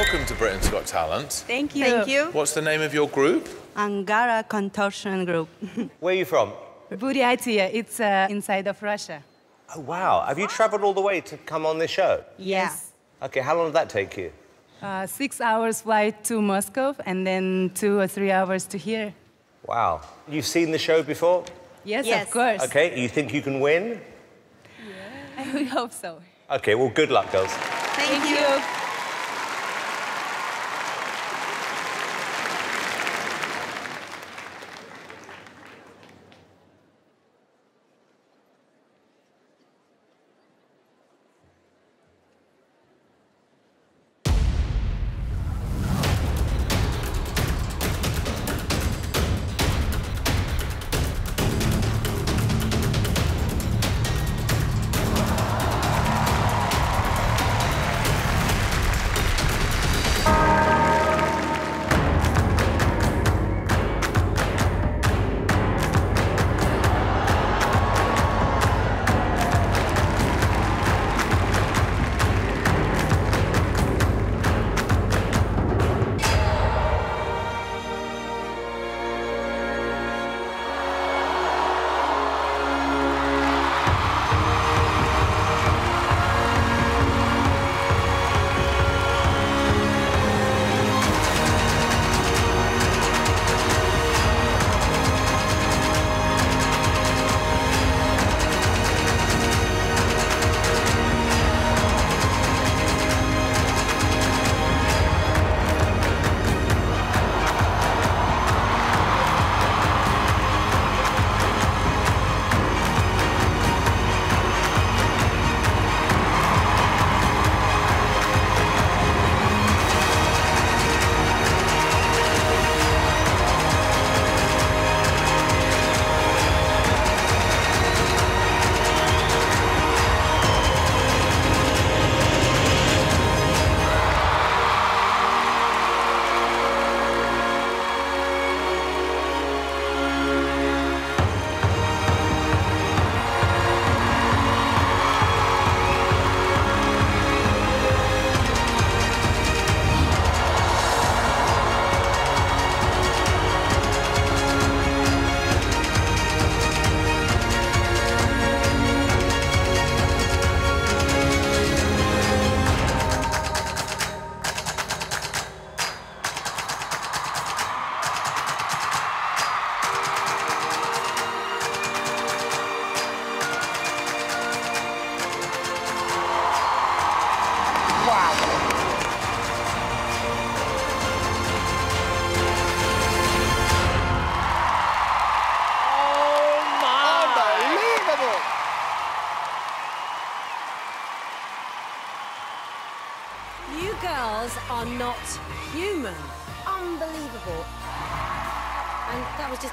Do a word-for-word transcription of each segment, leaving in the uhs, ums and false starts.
welcome to Britain's Got Talent. Thank you. Thank you. What's the name of your group? Angara Contortion Group. Where are you from? Buryatia. It's uh, inside of Russia. Oh, wow. Have you travelled all the way to come on this show? Yes. Yeah. OK, how long did that take you? Uh, six hours flight to Moscow and then two or three hours to here. Wow. You've seen the show before? Yes, yes, of course. OK, you think you can win? Yeah. I hope so. OK, well, good luck, girls. Thank, Thank you. you.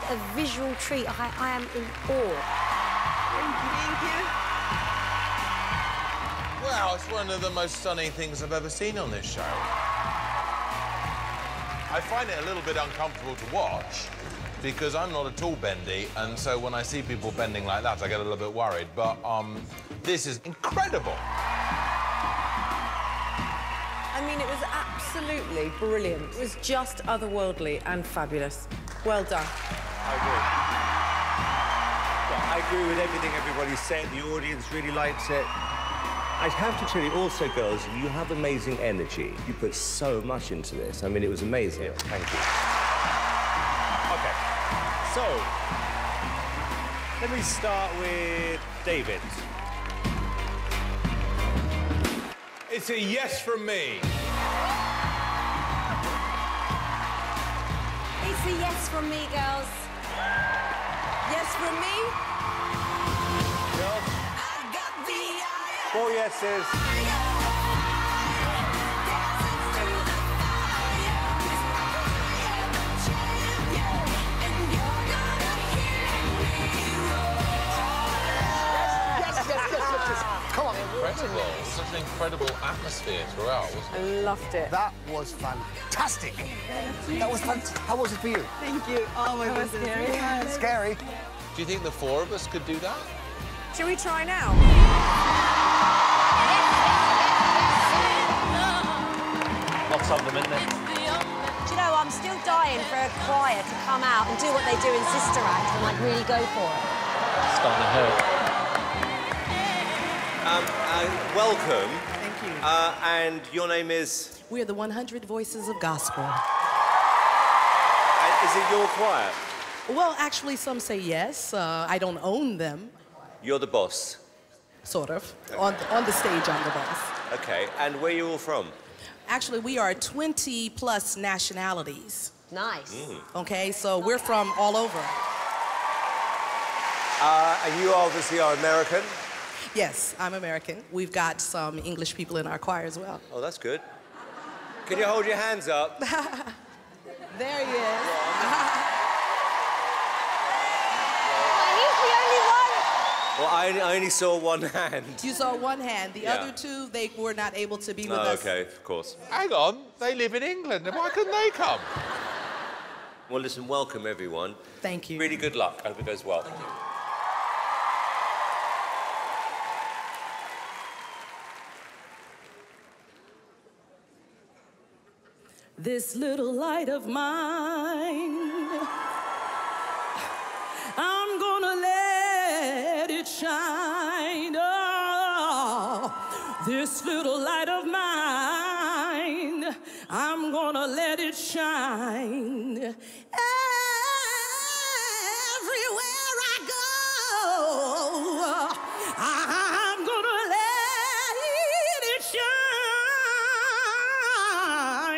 A visual treat. I, I am in awe. Thank you. Thank you. Wow, it's one of the most stunning things I've ever seen on this show. I find it a little bit uncomfortable to watch because I'm not at all bendy, and so when I see people bending like that, I get a little bit worried. But um, this is incredible. I mean, it was absolutely brilliant. It was just otherworldly and fabulous. Well done. I agree. Yeah, I agree with everything everybody said. The audience really likes it. I'd have to tell you also, girls, you have amazing energy. You put so much into this. I mean, it was amazing. Yeah. Thank you. OK. So, let me start with David. It's a yes from me. It's a yes from me, girls. Yes from me. Girls. I got the iron. Four yeses. Yes, yes, yes, yes, yes. Come on. Incredible. Such an incredible atmosphere throughout, wasn't it? I loved it. That was fantastic. Fantastic! That was fantastic. How was it for you? Thank you. Oh, my goodness. That was scary. Yeah. Scary. Do you think the four of us could do that? Shall we try now? Lots of them, isn't it? Do you know, I'm still dying for a choir to come out and do what they do in Sister Act and, like, really go for it. It's starting to hurt. Um, uh, welcome. Thank you. Uh, and your name is? We are the one hundred Voices of Gospel. And is it your choir? Well, actually, some say yes. Uh, I don't own them. You're the boss? Sort of. Okay. On, on the stage, I'm the boss. OK. And where are you all from? Actually, we are twenty-plus nationalities. Nice. Mm. OK, so we're from all over. Uh, and you obviously are American? Yes, I'm American. We've got some English people in our choir as well. Oh, that's good. Can you hold your hands up? There he is. Well, I, I only saw one hand. You saw one hand. The yeah. other two, they were not able to be with oh, us. OK, of course. Hang on. They live in England. Why couldn't they come? Well, listen, welcome, everyone. Thank you. Really good luck. I hope it goes well. Thank you. This little light of mine, I'm gonna let shine, oh, this little light of mine, I'm gonna let it shine. Everywhere I go, I'm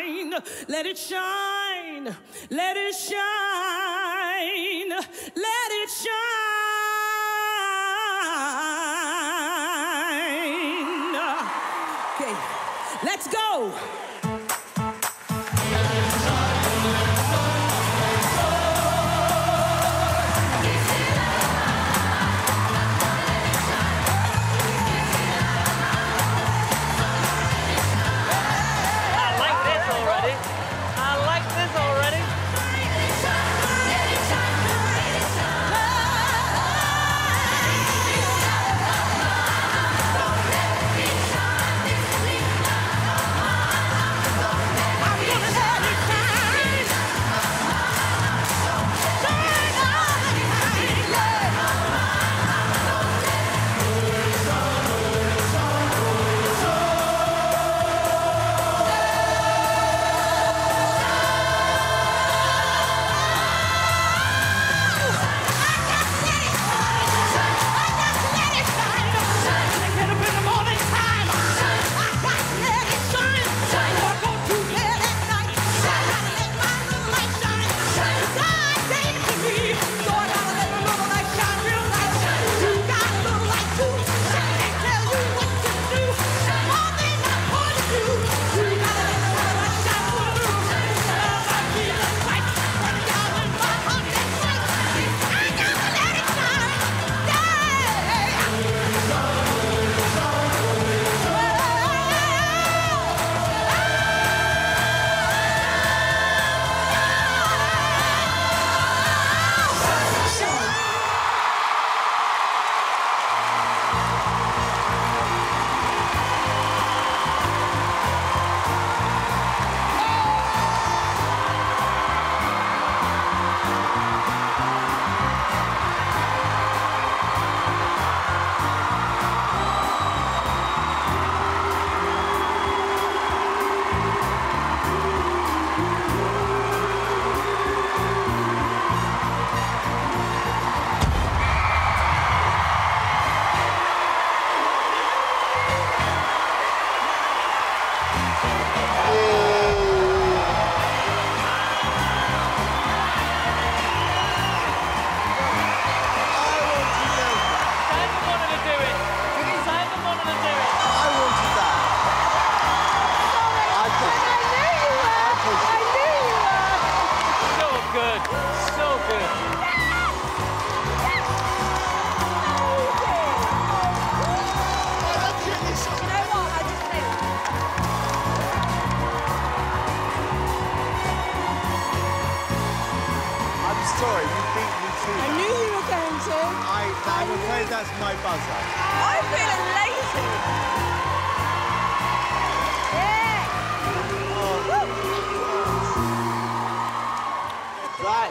gonna let it shine. Let it shine, let it shine, let it shine. Let's go!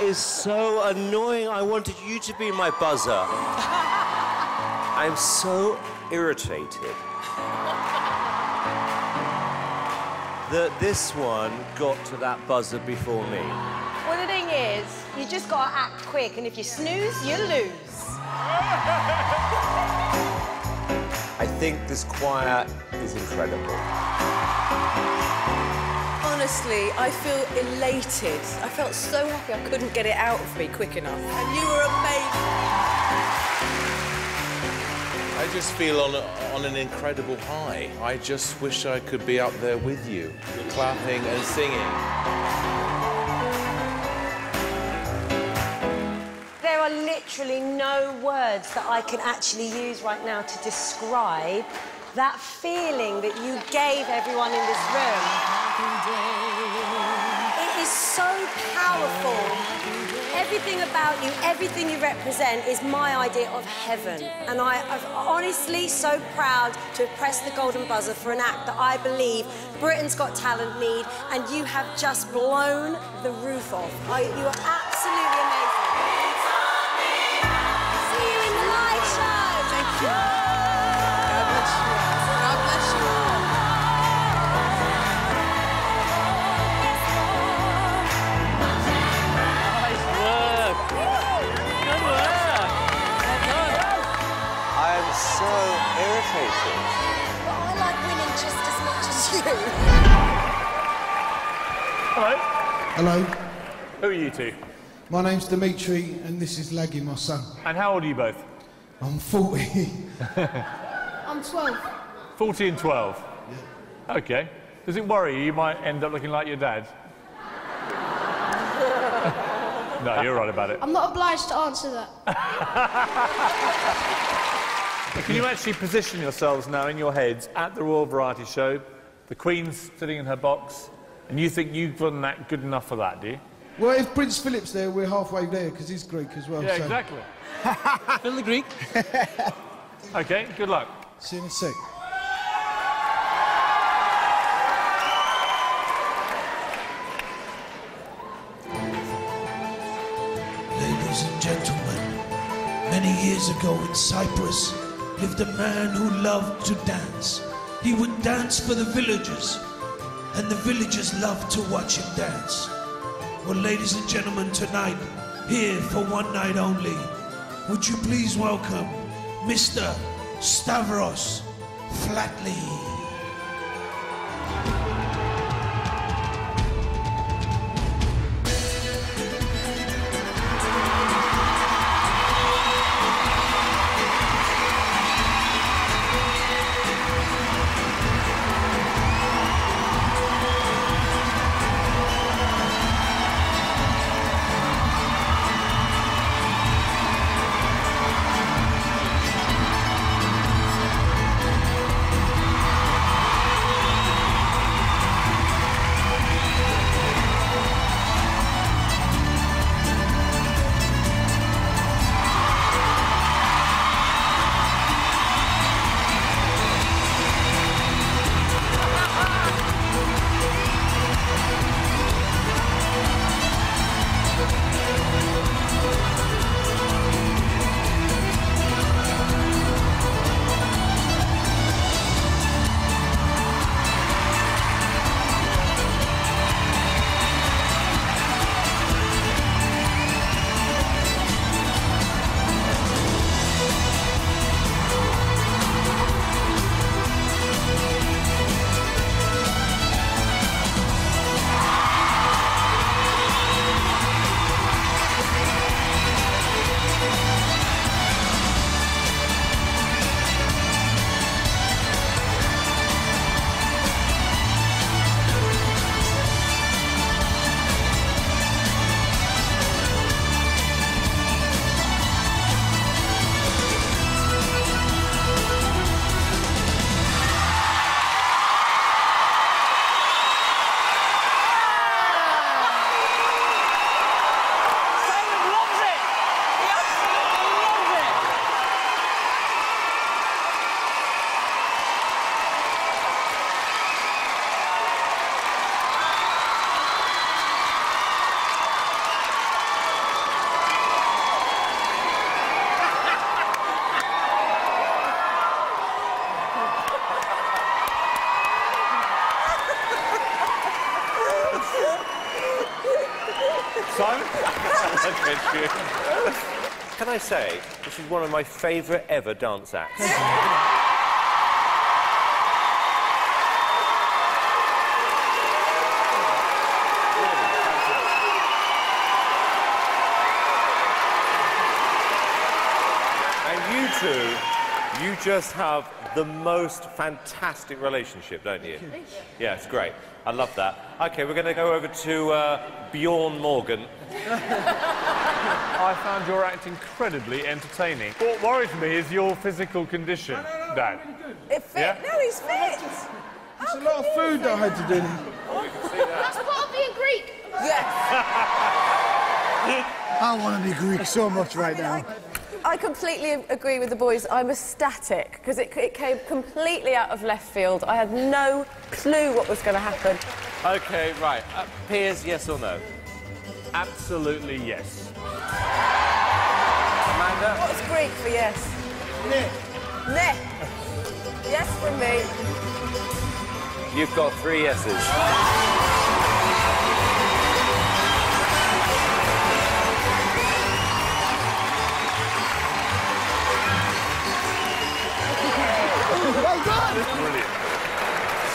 is so annoying. I wanted you to be my buzzer. I'm so irritated that this one got to that buzzer before me. Well, the thing is, you just got to act quick, and if you snooze, you lose. I think this choir is incredible. Honestly, I feel elated. I felt so happy I couldn't get it out of me quick enough. And you were amazing. I just feel on, a, on an incredible high. I just wish I could be up there with you, clapping and singing. There are literally no words that I can actually use right now to describe that feeling that you gave everyone in this room. It is so powerful. Everything about you, everything you represent is my idea of heaven. And I am honestly so proud to have pressed the golden buzzer for an act that I believe Britain's Got Talent need, and you have just blown the roof off. I, you are absolutely amazing. See you in the live show. Thank you. So irritating. Well, I like winning just as much as you. Hello. Hello. Who are you two? My name's Dimitri, and this is Laggy, my son. And how old are you both? I'm forty. I'm twelve. forty and twelve? Yeah. OK. Does it worry you? You might end up looking like your dad. No, you're right about it. I'm not obliged to answer that. Can you actually position yourselves now in your heads at the Royal Variety Show? The Queen's sitting in her box, and you think you've done that good enough for that, do you? Well, if Prince Philip's there, we're halfway there, because he's Greek as well. Yeah, so. Exactly. Phil the Greek. OK, good luck. See you in a sec. Ladies and gentlemen, many years ago in Cyprus, lived a man who loved to dance. He would dance for the villagers, and the villagers loved to watch him dance. Well, ladies and gentlemen, tonight, here for one night only, would you please welcome Mister Stavros Flatley. Simon? Can I say, this is one of my favourite ever dance acts. You just have the most fantastic relationship, don't you? Thank you. Yeah, it's great. I love that. Okay, we're going to go over to uh, Bjorn Morgan. I found your act incredibly entertaining. What worried me is your physical condition, no, no, no, Dad. Really it fit. Yeah? No, he's fit. There's a lot of food that I had to do. Oh, we can see that. That's part of being Greek. Yes. I want to be Greek so much right now. I completely agree with the boys. I'm ecstatic because it, it came completely out of left field. I had no clue what was going to happen. Okay, right. Uh, Piers, yes or no? Absolutely yes. Amanda? What's Greek for yes? Ne. Ne. Yes for me. You've got three yeses. Brilliant.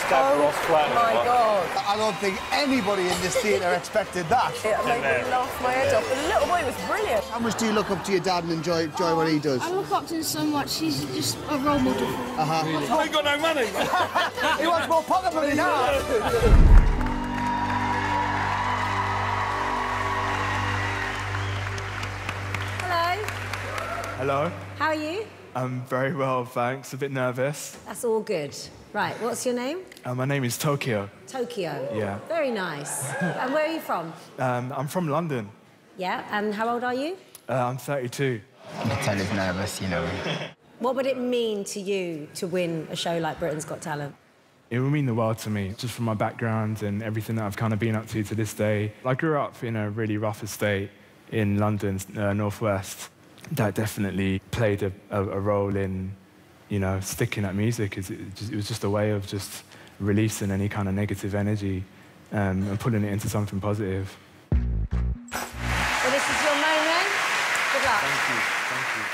Stavros Flatley. Oh, my God. I don't think anybody in this theatre expected that. It made me laugh my head off. The little boy was brilliant. How much do you look up to your dad and enjoy, enjoy what he does? I look up to him so much. He's just a role model. Uh-huh. Really? That's why he got no money. He wants more pocket money now. Hello. Hello. How are you? Um, very well, thanks. A bit nervous. That's all good. Right, what's your name? Uh, my name is Tokyo. Tokyo? Yeah. Very nice. And where are you from? Um, I'm from London. Yeah, and how old are you? Uh, I'm thirty-two. Natalia's nervous, you know. What would it mean to you to win a show like Britain's Got Talent? It would mean the world to me, just from my background and everything that I've kind of been up to to this day. I grew up in a really rough estate in London, uh, northwest. That definitely played a, a, a role in, you know, sticking at music. It, just, it was just a way of just releasing any kind of negative energy um, and putting it into something positive. Well, this is your moment. Good luck. Thank you. Thank you.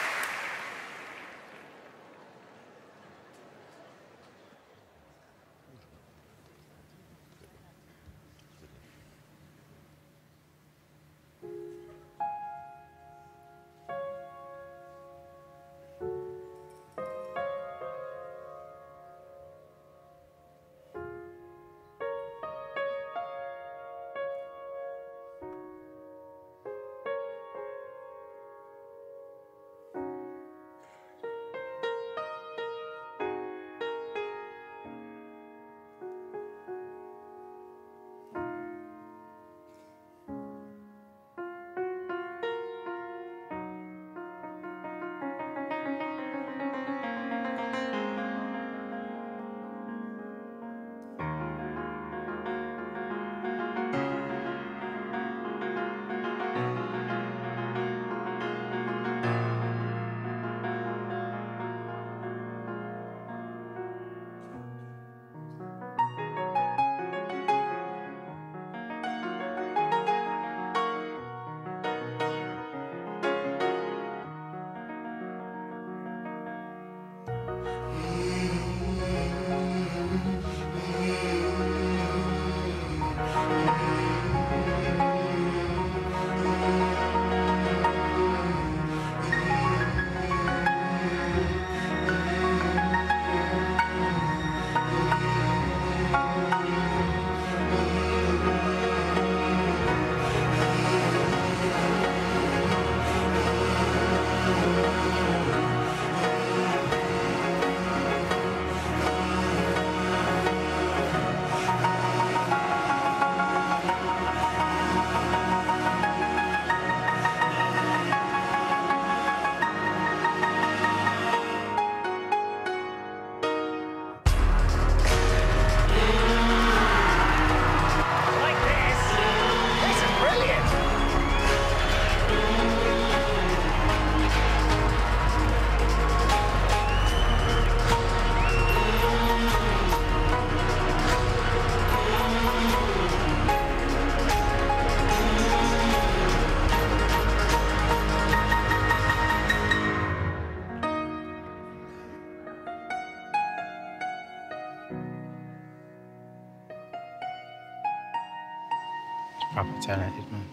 proper talented man.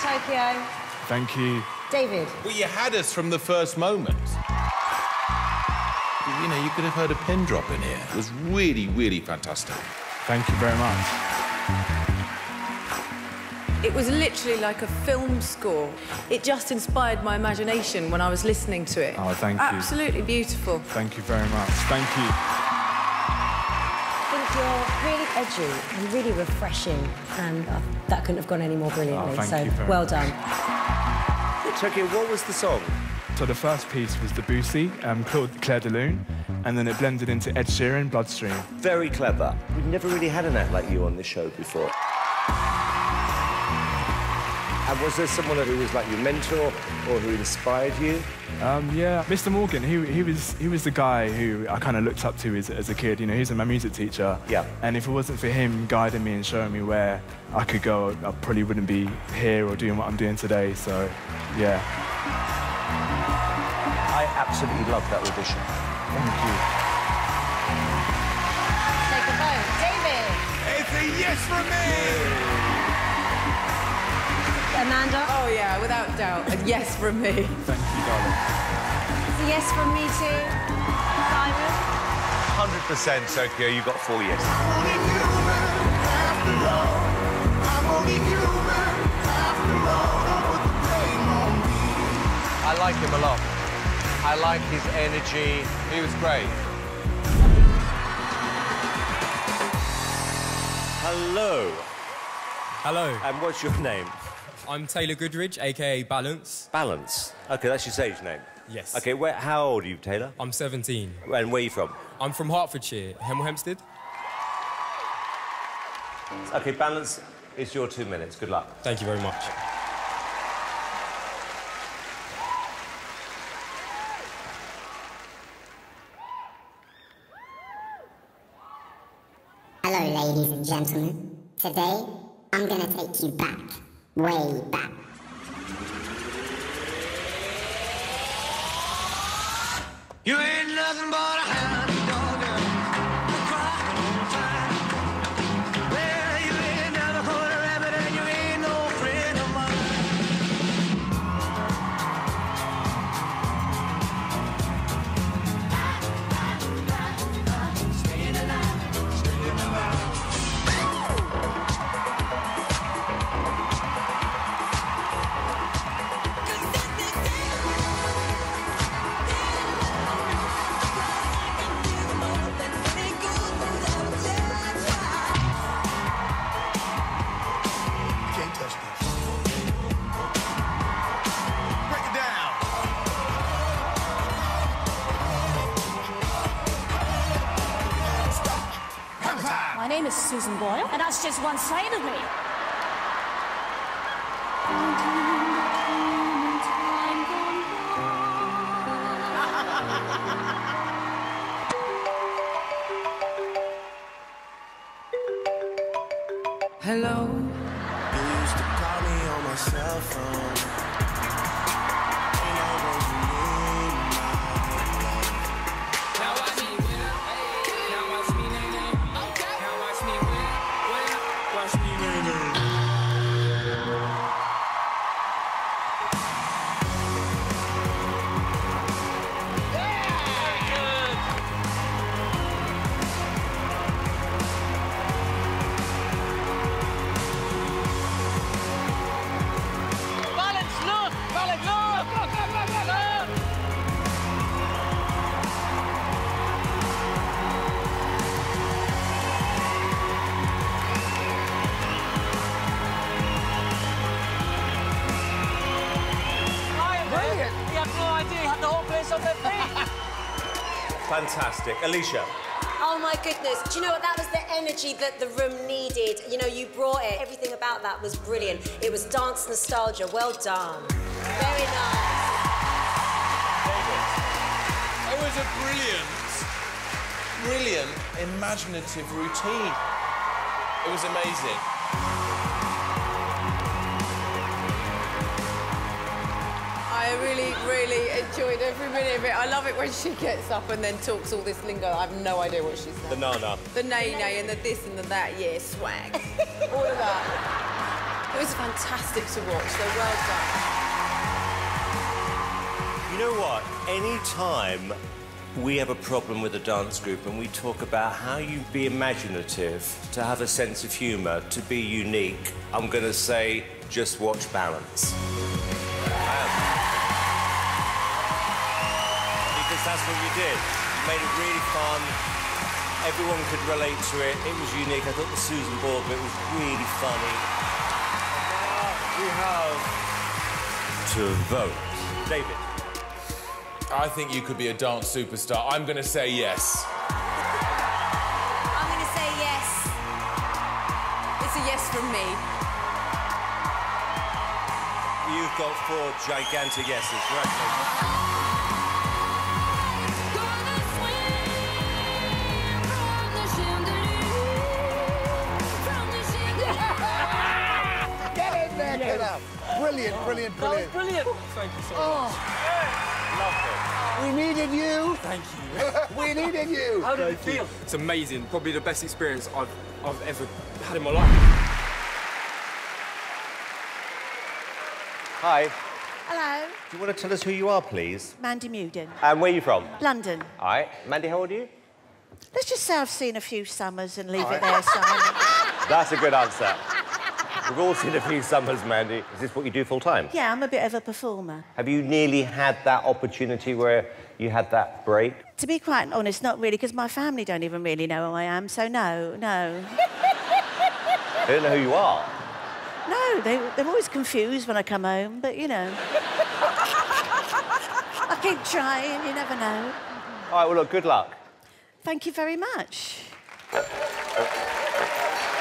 Tokyo. Thank you. David. Well, you had us from the first moment. You know, you could have heard a pin drop in here. It was really, really fantastic. Thank you very much. It was literally like a film score. It just inspired my imagination when I was listening to it. Oh, thank you. Absolutely beautiful. Thank you very much. Thank you. I think you're really edgy and really refreshing, and I that couldn't have gone any more brilliantly, oh, so well done. Tokyo, what was the song? So the first piece was the Debussy, um, called Claire de Lune, and then it blended into Ed Sheeran, Bloodstream. Very clever. We've never really had an act like you on this show before. And was there someone who was like your mentor or who inspired you? Um, yeah, Mister Morgan, he, he, was, he was the guy who I kind of looked up to as, as a kid. You know, he was my music teacher. Yeah. And if it wasn't for him guiding me and showing me where I could go, I probably wouldn't be here or doing what I'm doing today, so, yeah. I absolutely loved that audition. Thank you. Take a vote. David! It's a yes from me! Amanda? Oh, yeah, without doubt. A yes from me. Thank you, darling. It's a yes from me, too. Simon? one hundred percent, Tokyo, you got four yeses. I'm only human after all. I'm only human after all. Put the blame on me. I like him a lot. I like his energy. He was great. Hello. Hello. And what's your name? I'm Taylor Goodridge, a k a. Balance. Balance? OK, that's your stage name? Yes. OK, where, how old are you, Taylor? I'm seventeen. And where are you from? I'm from Hertfordshire, Hemel Hempstead. OK, Balance, it's your two minutes. Good luck. Thank you very much. Hello, ladies and gentlemen. Today, I'm going to take you back. Way back. You ain't nothing but a hound dog, girl. Well, you ain't never caught a rabbit and you ain't no friend of mine. Staying alive, staying alive. My name is Susan Boyle, and that's just one side of me. Hello. You used to call me on my cell phone. Brilliant! You have no idea, you have the whole place on their feet! Fantastic. Alicia. Oh, my goodness. Do you know what? That was the energy that the room needed. You know, you brought it. Everything about that was brilliant. It was dance nostalgia. Well done. Very nice. David. It was a brilliant, brilliant, imaginative routine. It was amazing. I really, really enjoyed every minute of it. I love it when she gets up and then talks all this lingo. I have no idea what she's saying. The nana. The nay-nay and the this and the that, yeah, swag. All of that. It was fantastic to watch, so well done. You know what? Any time we have a problem with a dance group and we talk about how you be imaginative, to have a sense of humour, to be unique, I'm going to say, just watch Balance. Wow. Because that's what you did. You made it really fun. Everyone could relate to it. It was unique. I thought the Susan Boyle bit was really funny. Now we have to vote. David. I think you could be a dance superstar. I'm going to say yes. I'm going to say yes. It's a yes from me. You've got four gigantic yeses. Congratulations. Brilliant, brilliant, brilliant. That was brilliant. Thank you so much. Oh. Lovely. We needed you. Thank you. We needed you. How did it feel? It's amazing. Probably the best experience I've, I've ever had in my life. Hi. Hello. Do you want to tell us who you are, please? Mandy Muden. And where are you from? London. All right. Mandy, how old are you? Let's just say I've seen a few summers and leave all it right. there, Simon. That's a good answer. We've all seen a few summers, Mandy. Is this what you do full-time? Yeah, I'm a bit of a performer. Have you nearly had that opportunity where you had that break? To be quite honest, not really, because my family don't even really know who I am, so no, no. They don't know who you are? No, they, they're always confused when I come home, but, you know... I keep trying, you never know. All right, well, look, good luck. Thank you very much.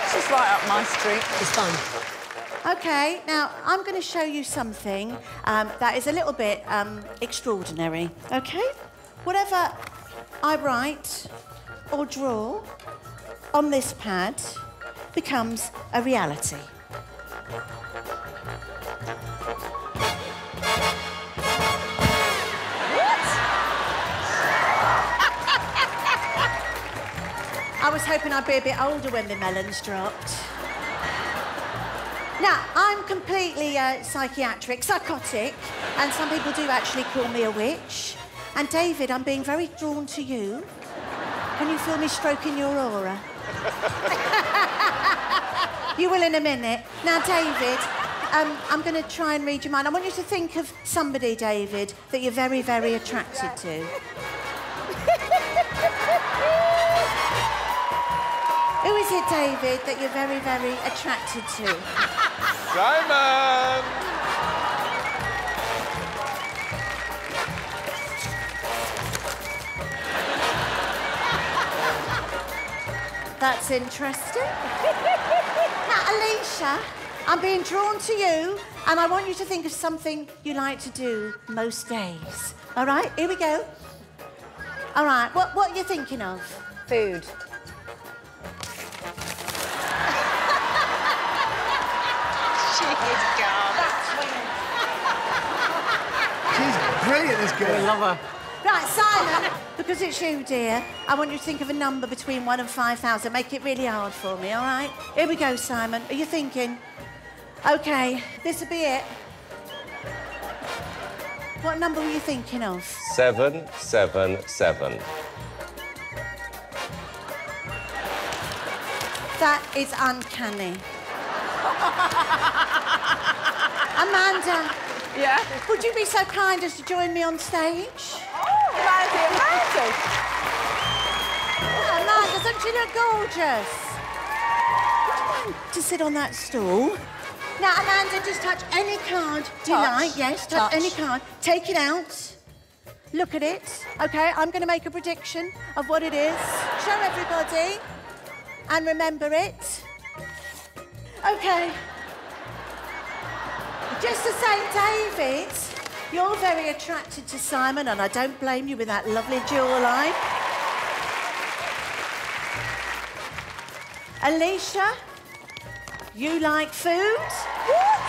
This is right up my street. It's fun. OK, now, I'm going to show you something um, that is a little bit um, extraordinary, OK? Whatever I write or draw on this pad becomes a reality. I was hoping I'd be a bit older when the melons dropped. Now, I'm completely uh, psychiatric, psychotic, and some people do actually call me a witch. And, David, I'm being very drawn to you. Can you feel me stroking your aura? You will in a minute. Now, David, um, I'm going to try and read your mind. I want you to think of somebody, David, that you're very, very attracted to. Who is it, David, that you're very, very attracted to? Simon! That's interesting. Now, Alicia, I'm being drawn to you, and I want you to think of something you like to do most days. All right, here we go. All right, what, what are you thinking of? Food. Brilliant, this girl. I love her. Right, Simon, because it's you, dear, I want you to think of a number between one and five thousand. Make it really hard for me, all right? Here we go, Simon. Are you thinking? OK, this'll be it. What number were you thinking of? Seven, seven, seven. That is uncanny. Amanda. Yeah? Would you be so kind as to join me on stage? Oh, that would be amazing. Oh, Amanda, doesn't she look gorgeous? To sit on that stool. Now, Amanda, just touch any card you like. Yes, touch. touch any card. Take it out. Look at it. Okay, I'm going to make a prediction of what it is. Show everybody and remember it. Okay. Just the same, David, you're very attracted to Simon, and I don't blame you with that lovely jawline. Alicia, you like food. What?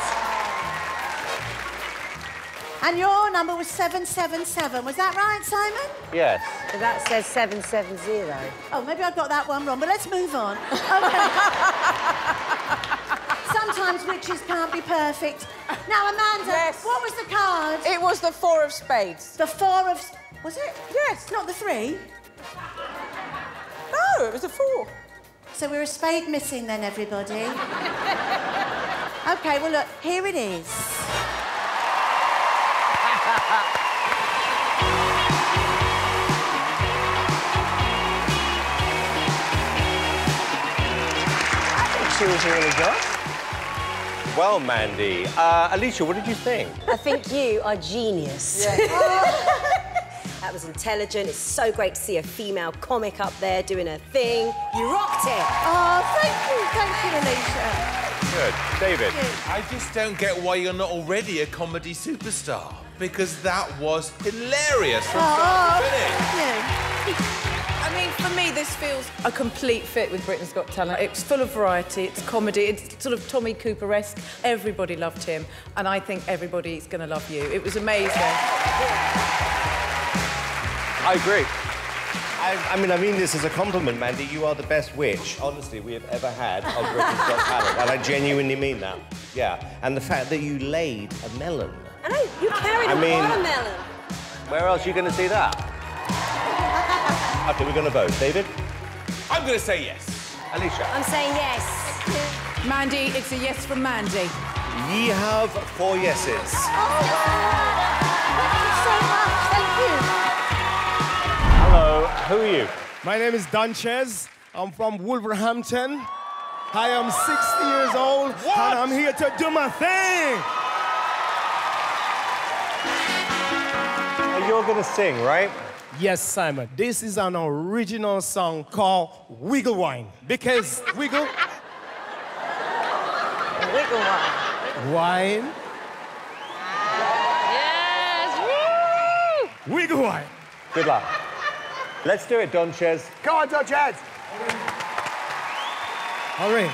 And your number was seven seven seven. Was that right, Simon? Yes. So that says seven seven zero. Oh, maybe I got that one wrong, but let's move on. Okay. Sometimes witches can't be perfect. Now, Amanda, yes. What was the card? It was the four of spades. The four of... Was it? Yes. Not the three? No, it was the four. So we're a spade missing then, everybody. OK, well, look, here it is. I think she was really good. Well, Mandy, uh, Alicia, what did you think? I think you are genius. Yeah. That was intelligent. It's so great to see a female comic up there doing her thing. You rocked it. Oh, thank you, thank you, Alicia. Good, David. I just don't get why you're not already a comedy superstar because that was hilarious from start to finish. I mean, for me, this feels a complete fit with Britain's Got Talent. It's full of variety, it's comedy, it's sort of Tommy Cooper-esque. Everybody loved him, and I think everybody's going to love you. It was amazing. I agree. I, I mean, I mean this as a compliment, Mandy. You are the best witch, honestly, we have ever had on Britain's Got Talent, and I genuinely mean that. Yeah, and the fact that you laid a melon. I know, you carried I a mean, watermelon. Where else are you going to see that? OK, we're going to vote. David? I'm going to say yes. Alicia? I'm saying yes. Mandy, it's a yes from Mandy. Ye have four yeses. Oh, thank you so much. Thank you. Hello. Who are you? My name is Donchez. I'm from Wolverhampton. I am sixty years old. What? And I'm here to do my thing. You're going to sing, right? Yes, Simon. This is an original song called Wiggle Wine. Because wiggle... Wiggle Wine. Wine. Yes! Woo! Wiggle Wine. Good luck. Let's do it, Donchez. Come on, Donchez! All right.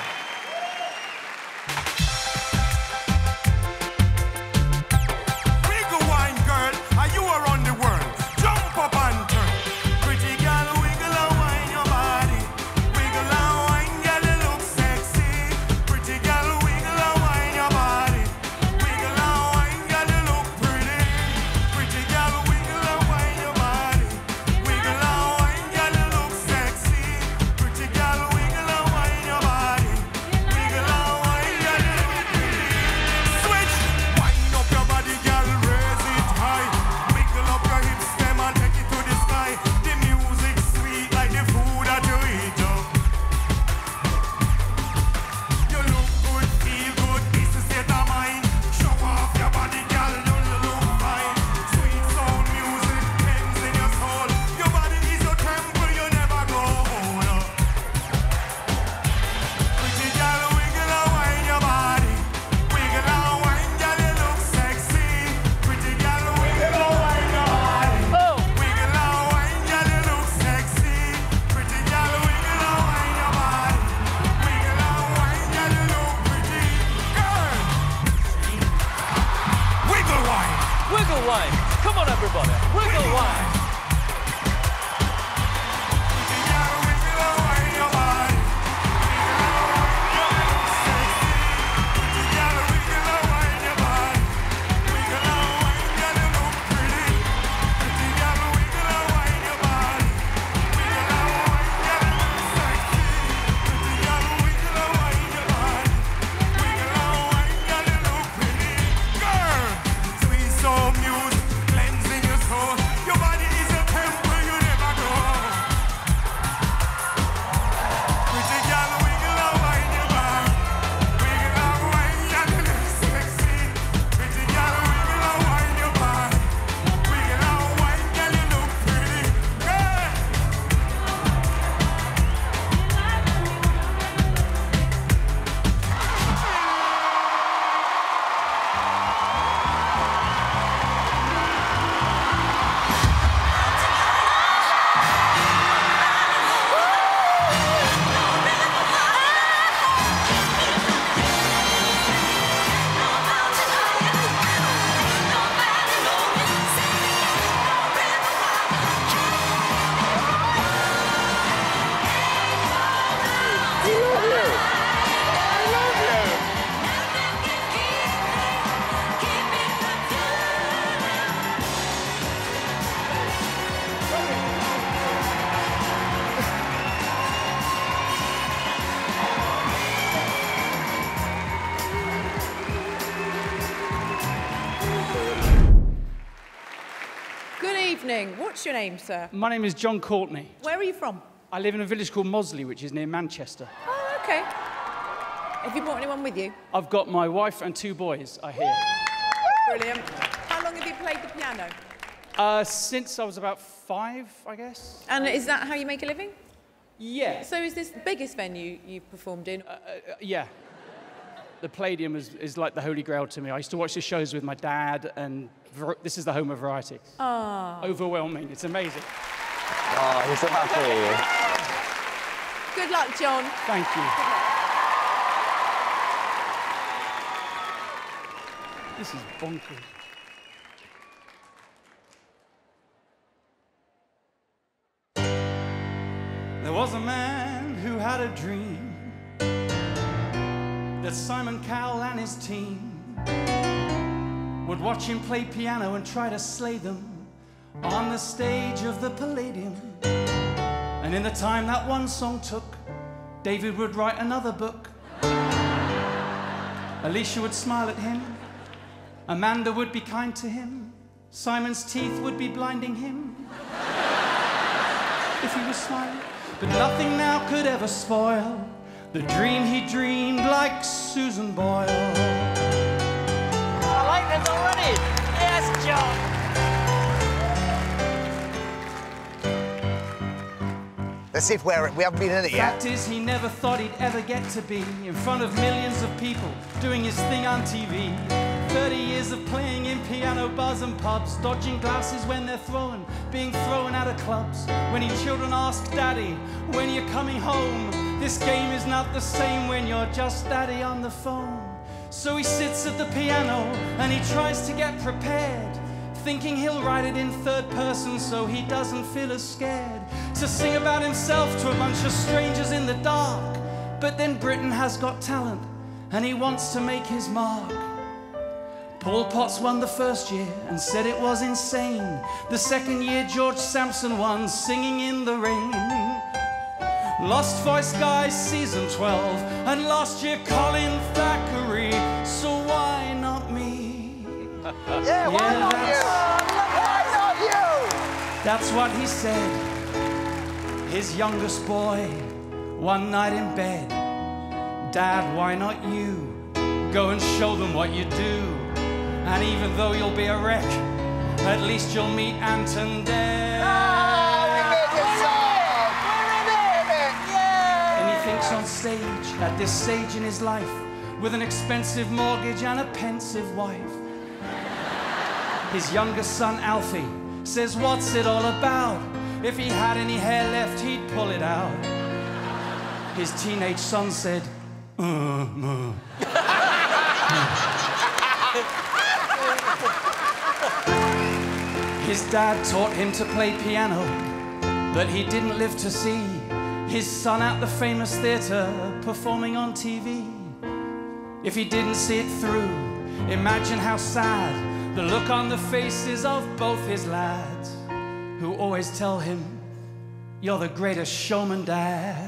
morning. What's your name, sir? My name is John Courtney. Where are you from? I live in a village called Mosley, which is near Manchester. Oh, OK. Have you brought anyone with you? I've got my wife and two boys, I hear. Brilliant. How long have you played the piano? Uh, since I was about five, I guess. And is that how you make a living? Yeah. So is this the biggest venue you've performed in? Uh, uh, yeah. The Palladium is, is like the Holy Grail to me. I used to watch the shows with my dad, and this is the home of variety. Oh. Overwhelming. It's amazing. Oh, he's so happy. Good luck, John. Thank you. Good luck. This is bonkers. There was a man who had a dream that Simon Cowell and his team would watch him play piano and try to slay them on the stage of the Palladium. And in the time that one song took, David would write another book. Alicia would smile at him, Amanda would be kind to him, Simon's teeth would be blinding him if he was smiling. But nothing now could ever spoil the dream he dreamed, like Susan Boyle. I like this already. Yes, John. Let's see if we're, we haven't been in it yet. Fact is, he never thought he'd ever get to be in front of millions of people doing his thing on T V. Thirty years of playing in piano bars and pubs, dodging glasses when they're thrown, being thrown out of clubs. When your children ask, Daddy, when you're coming home, this game is not the same when you're just Daddy on the phone. So he sits at the piano and he tries to get prepared, thinking he'll write it in third person so he doesn't feel as scared, to sing about himself to a bunch of strangers in the dark. But then Britain has got talent and he wants to make his mark. Paul Potts won the first year and said it was insane. The second year George Sampson won, singing in the rain. Lost Voice Guy season twelve, and last year Colin Thackeray, so why not me? Yeah, why yeah, not you? Why not you? That's what he said, his youngest boy, one night in bed. Dad, why not you? Go and show them what you do. And even though you'll be a wreck, at least you'll meet Anton Dare. Ah, on stage at this stage in his life, with an expensive mortgage and a pensive wife. His youngest son Alfie says, what's it all about? If he had any hair left, he'd pull it out. His teenage son said, uh, uh. His dad taught him to play piano, but he didn't live to see his son at the famous theatre performing on T V. If he didn't see it through, imagine how sad the look on the faces of both his lads, who always tell him, you're the greatest showman, Dad.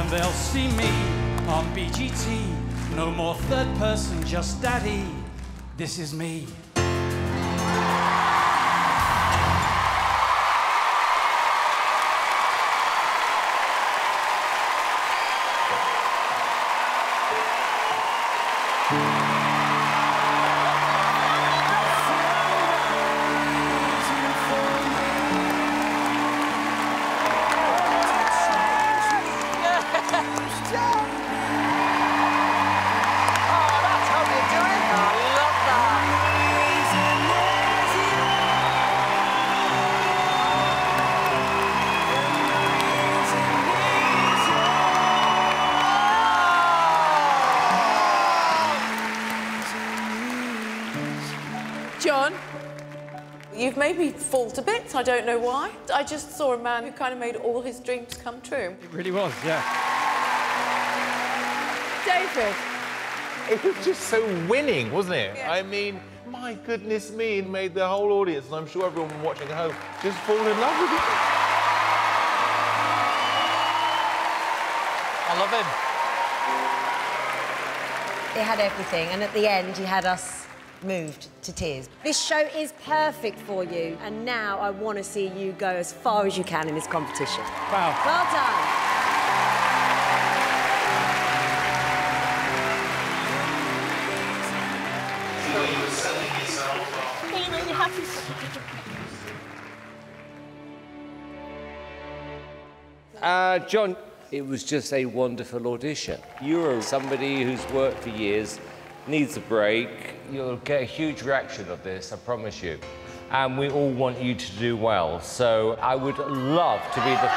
And they'll see me on B G T, no more third person, just Daddy. This is me. You've made me fall to bits, I don't know why. I just saw a man who kind of made all his dreams come true. It really was, yeah. David. It was just so winning, wasn't it? Yeah. I mean, my goodness me, it made the whole audience, and I'm sure everyone watching at home, just fall in love with it. I love him. He had everything, and at the end, he had us moved to tears. This show is perfect for you, and now I want to see you go as far as you can in this competition. Wow. Well done. Uh, John, it was just a wonderful audition. You're somebody who's worked for years, needs a break. You'll get a huge reaction of this, I promise you. And we all want you to do well. So I would love to be the,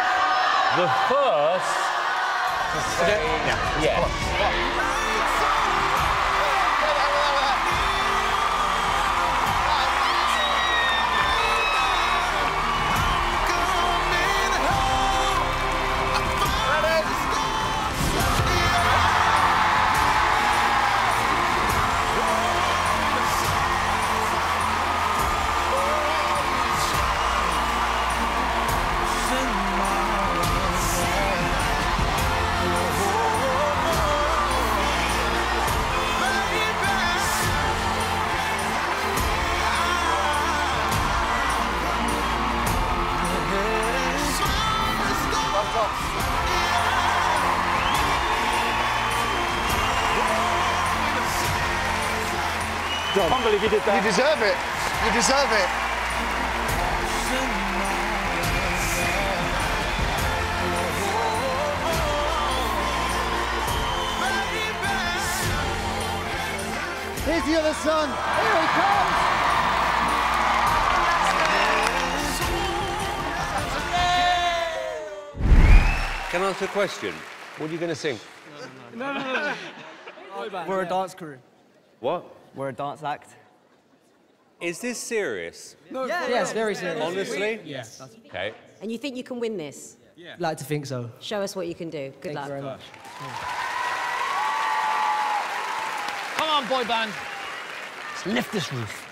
the first to say no. Yes. I can't believe you did that. You deserve it. You deserve it. Here's the other son. Here he comes. Can I ask a question? What are you going to sing? No, no, no. no, no, no. We're a dance crew. What? We're a dance act. Is this serious? No, yeah, yes, yes, very serious. Honestly? Yes. Okay. And you think you can win this? Yeah. Like to think so. Show us what you can do. Good Thank luck. You very much. Come on, boy band. Let's lift this roof.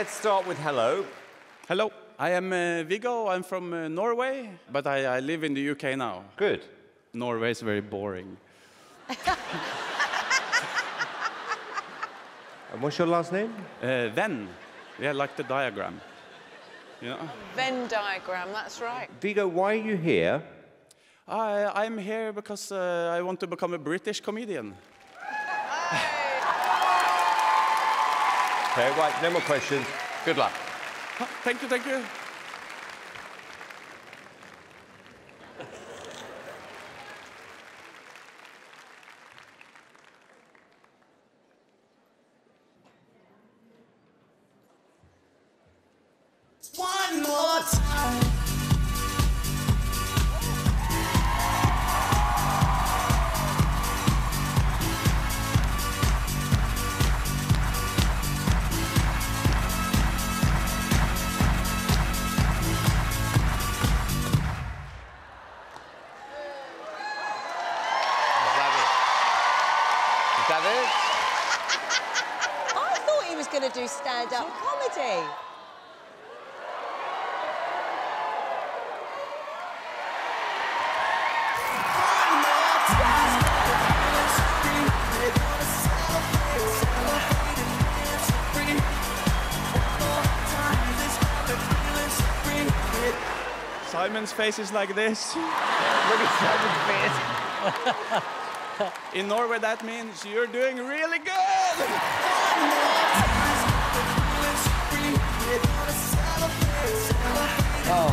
let's start with hello. Hello. I am uh, Viggo. I'm from uh, Norway, but I, I live in the U K now. Good. Norway is very boring. And what's your last name? Uh, Venn. Yeah, like the diagram. You know? Venn diagram, that's right. Viggo, why are you here? I, I'm here because uh, I want to become a British comedian. Hey. Okay, right, no more questions. Good luck. Thank you, thank you. One more time. Stand-up comedy. Simon's face is like this. Look at Simon's face. In Norway, that means you're doing really good. Oh.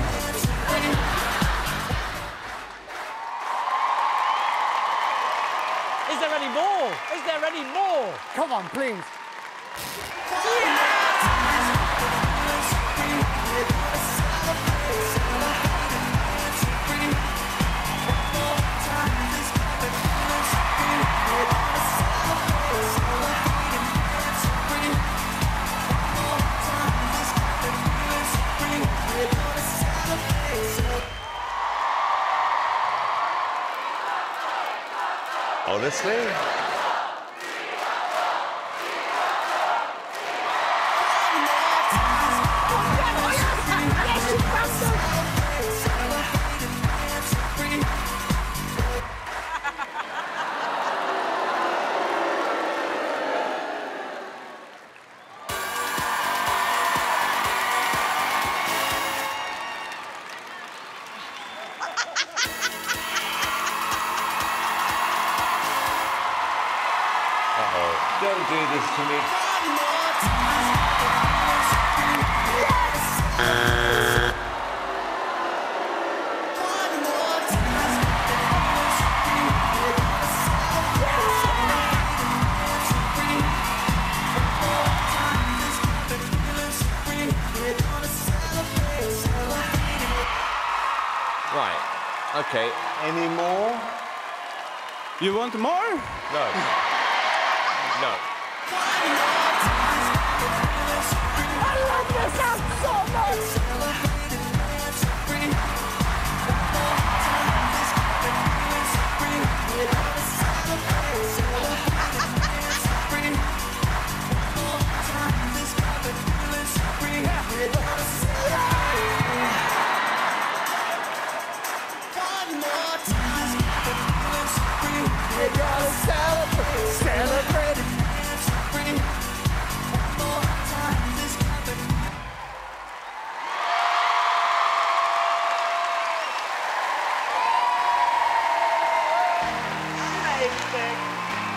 Is there any more? Is there any more? Come on, please. Honestly? Viva Trump! Viva Trump! Okay, any more? You want more? No. No. I love this app so much! We're gonna celebrate, celebrate it. One more time this coming. Amazing.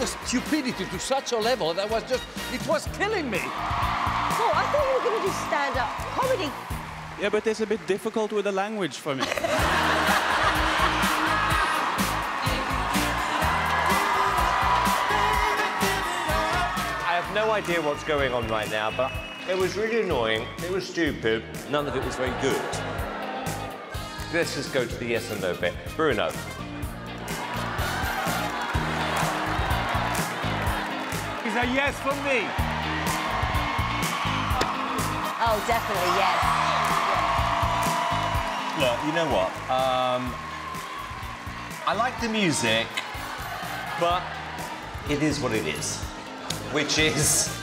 The stupidity to such a level that was just, it was killing me. Oh, I thought you were going to do stand-up comedy. Yeah, but it's a bit difficult with the language for me. I have no idea what's going on right now, but it was really annoying, it was stupid, none of it was very good. Let's just go to the yes and no bit. Bruno. Is a yes from me? Oh, definitely yes. Look, you know what? Um, I like the music, but it is what it is, which is...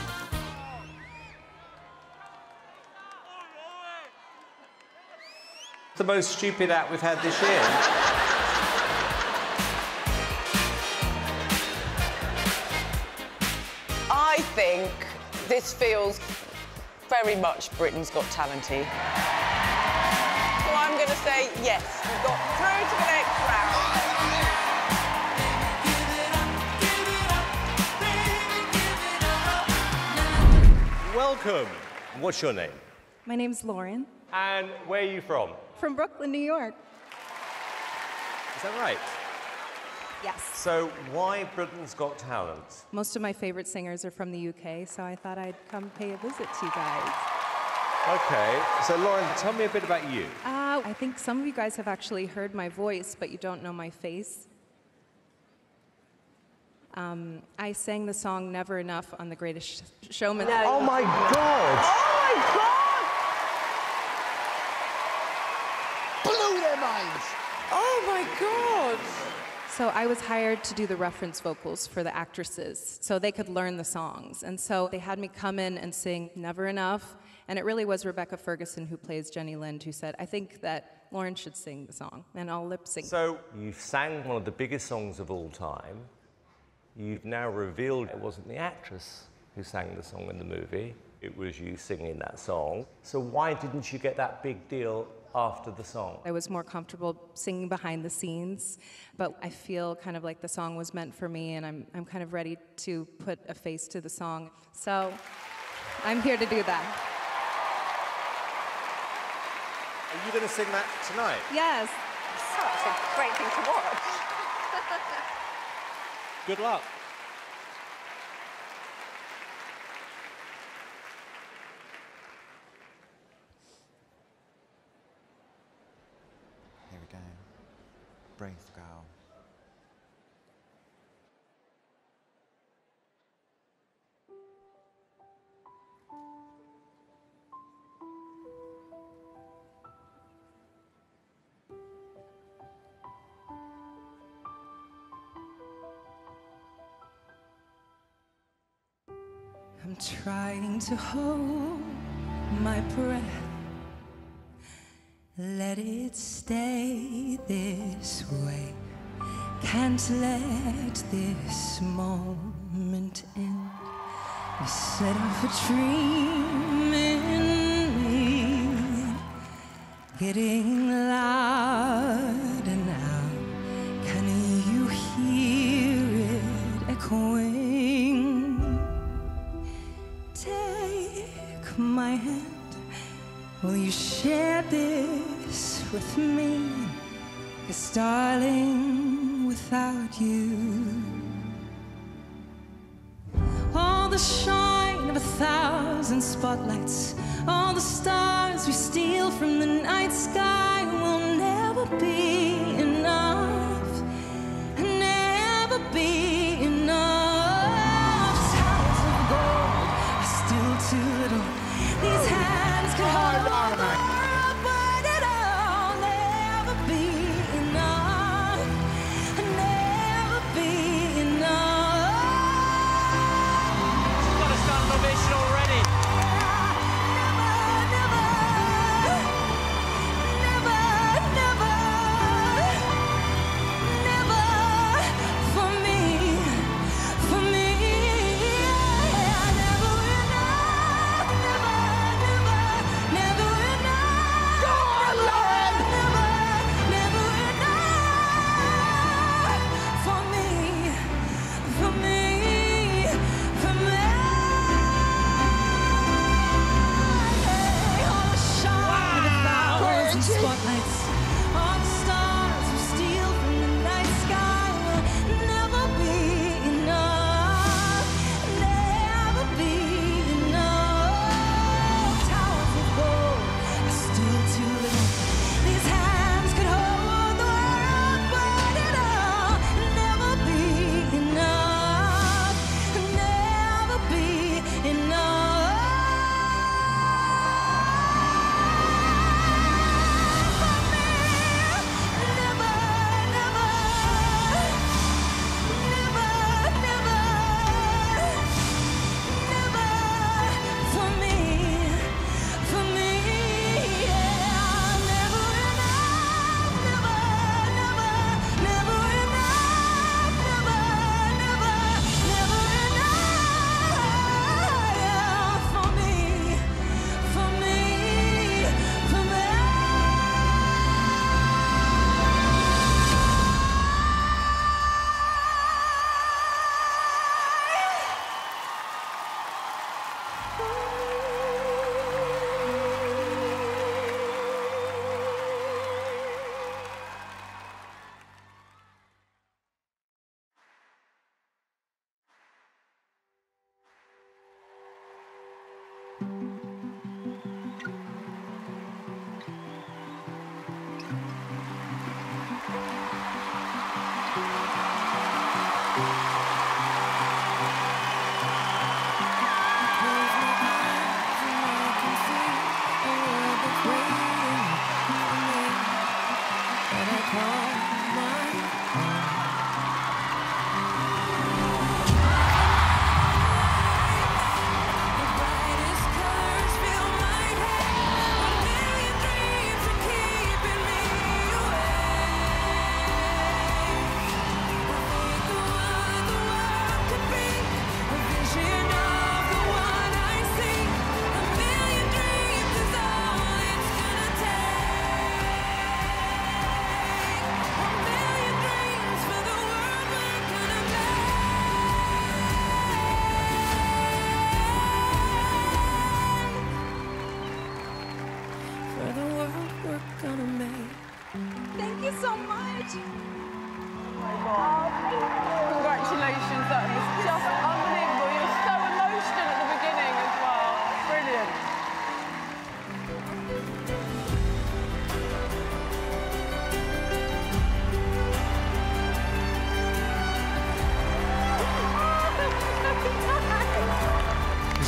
the most stupid act we've had this year. I think this feels very much Britain's Got Talenty. So I'm going to say yes. We've got through to the next round. Welcome. What's your name? My name's Lauren. And where are you from? From Brooklyn, New York. Is that right? Yes. So why Britain's Got Talent? Most of my favourite singers are from the U K, so I thought I'd come pay a visit to you guys. OK. So, Lauren, tell me a bit about you. Uh, I think some of you guys have actually heard my voice, but you don't know my face. Um, I sang the song Never Enough on The Greatest Showman. No. Oh, my God! Oh, my God! Oh, my God! So I was hired to do the reference vocals for the actresses so they could learn the songs. And so they had me come in and sing Never Enough. And it really was Rebecca Ferguson, who plays Jenny Lind, who said, I think that Lauren should sing the song, and I'll lip-sync. So you sang one of the biggest songs of all time. You've now revealed it wasn't the actress who sang the song in the movie. It was you singing that song. So why didn't you get that big deal after the song? I was more comfortable singing behind the scenes, but I feel kind of like the song was meant for me, and I'm, I'm kind of ready to put a face to the song. So I'm here to do that. Are you going to sing that tonight? Yes. That's a great thing to watch. Good luck. Breathe, girl. I'm trying to hold my breath. Let it stay this way. Can't let this moment end. I set off a dream in me, getting louder now. Can you hear it echoing? Take my hand. Will you share this with me? 'Cause darling, without you, all the shine of a thousand spotlights, all the stars we steal from the night sky will never be enough, never be enough. Towers of gold are still too little. These hands could hold.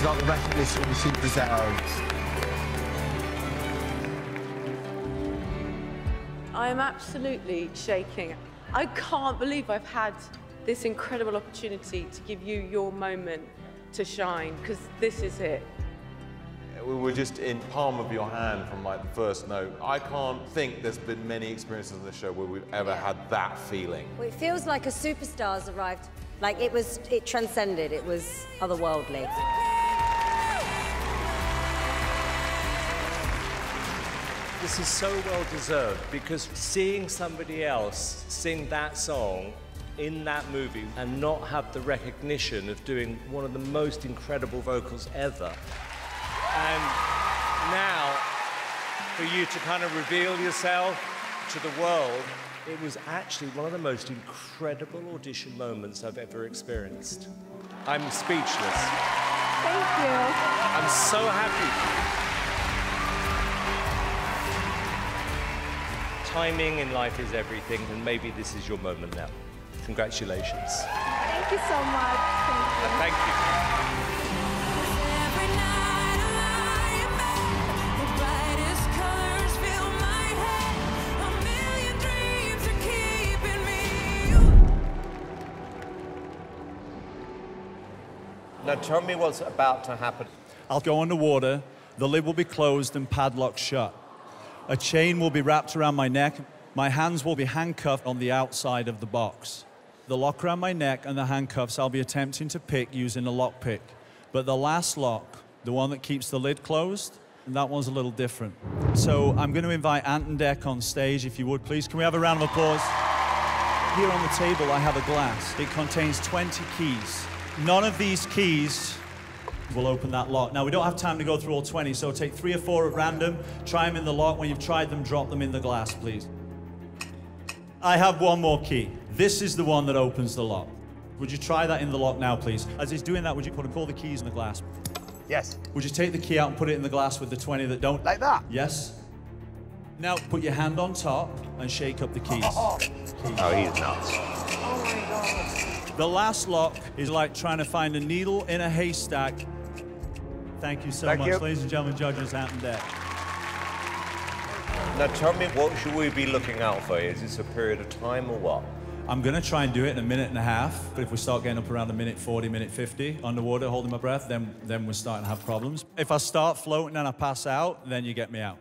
got the rest of this when she presents. I am absolutely shaking. I can't believe I've had this incredible opportunity to give you your moment to shine, because this is it. We were just in palm of your hand from like the first note. I can't think there's been many experiences on this show where we've ever yeah. had that feeling. Well, it feels like a superstar's arrived. Like it was, it transcended. It was otherworldly. This is so well deserved, because seeing somebody else sing that song in that movie and not have the recognition of doing one of the most incredible vocals ever. And now, for you to kind of reveal yourself to the world, it was actually one of the most incredible audition moments I've ever experienced. I'm speechless. Thank you. I'm so happy. Timing in life is everything, and maybe this is your moment now. Congratulations. Thank you so much. Thank you. Thank you. Now, tell me what's about to happen. I'll go underwater, the lid will be closed and padlocked shut. A chain will be wrapped around my neck, my hands will be handcuffed on the outside of the box. The lock around my neck and the handcuffs I'll be attempting to pick using a lock pick. But the last lock, the one that keeps the lid closed, that one's a little different. So I'm going to invite Ant and Dec on stage, if you would, please. Can we have a round of applause? Here on the table, I have a glass. It contains twenty keys. None of these keys will open that lock. Now, we don't have time to go through all twenty, so take three or four at random, try them in the lock. When you've tried them, drop them in the glass, please. I have one more key. This is the one that opens the lock. Would you try that in the lock now, please? As he's doing that, would you put all the keys in the glass? Yes. Would you take the key out and put it in the glass with the twenty that don't? Like that? Yes. Now, put your hand on top and shake up the keys. Oh, oh, oh. Keys. Oh, he's nuts. Oh, my God. The last lock is like trying to find a needle in a haystack. Thank you so Thank much, you. Ladies and gentlemen, judges, Ant and Dec. Now tell me, what should we be looking out for? Is this a period of time or what? I'm going to try and do it in a minute and a half, but if we start getting up around a minute forty, minute fifty, underwater, holding my breath, then, then we're starting to have problems. If I start floating and I pass out, then you get me out.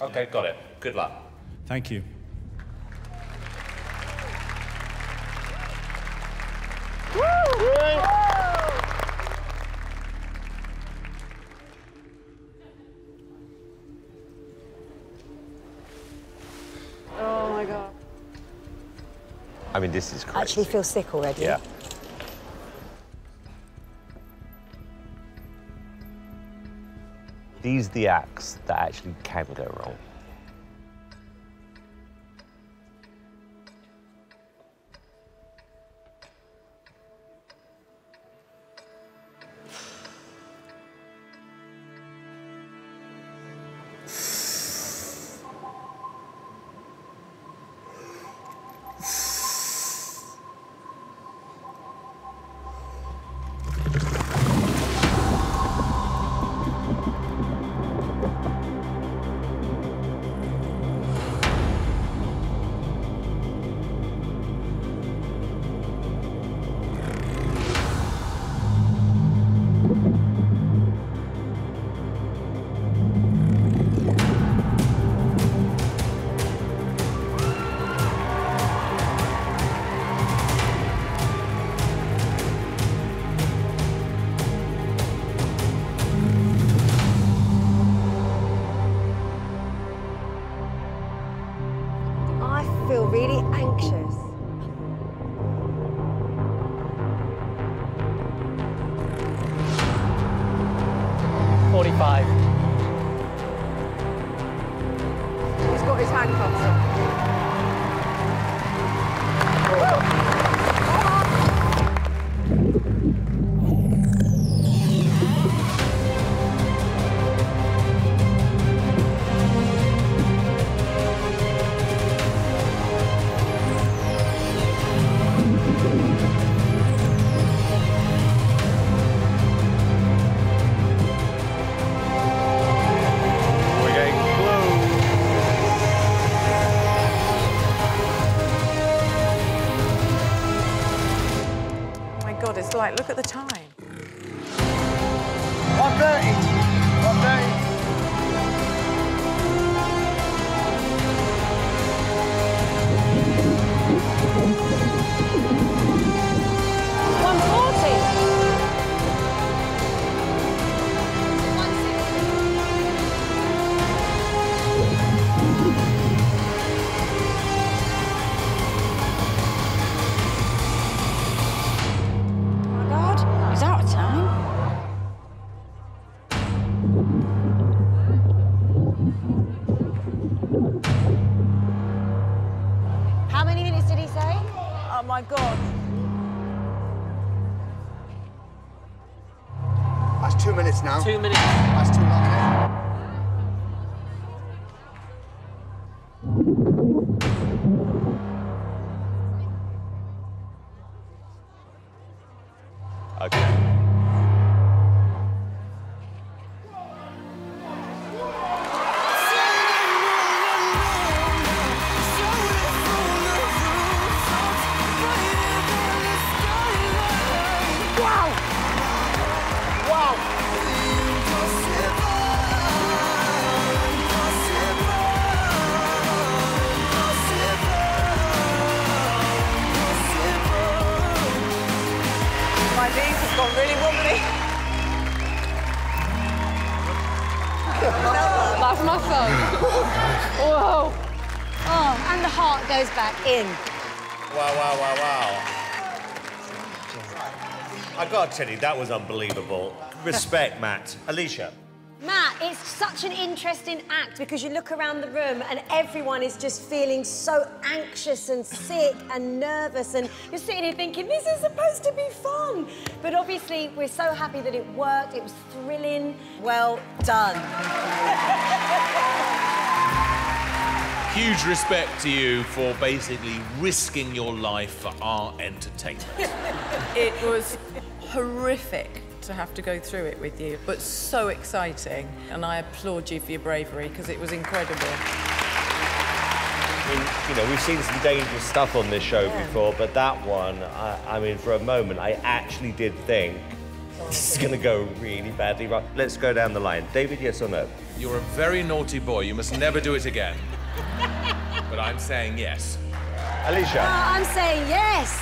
OK, yeah. Got it. Good luck. Thank you. Woo! Woo! Oh my God. I mean, this is crazy. I actually feel sick already. Yeah. These are the acts that actually can go wrong. God, it's like, look at the time. one thirty. one thirty. Now. Two minutes. That's too long. Okay. Wow. Wow. Really wobbly. That's my phone. Whoa. Oh, and the heart goes back in. Wow, wow, wow, wow. I gotta tell you, that was unbelievable. Respect, Matt. Alicia. Matt, it's such an interesting act because you look around the room and everyone is just feeling so anxious and sick and nervous, and you're sitting here thinking, this is supposed to be fun. But obviously, we're so happy that it worked. It was thrilling. Well done. Huge respect to you for basically risking your life for our entertainment. It was horrific to have to go through it with you, but so exciting, and I applaud you for your bravery because it was incredible. I mean, you know, we've seen some dangerous stuff on this show yeah. before, but that one, I, I mean, for a moment, I actually did think this is going to go really badly wrong. Let's go down the line. David, yes or no? You're a very naughty boy. You must never do it again. But I'm saying yes. Alicia. Uh, I'm saying yes.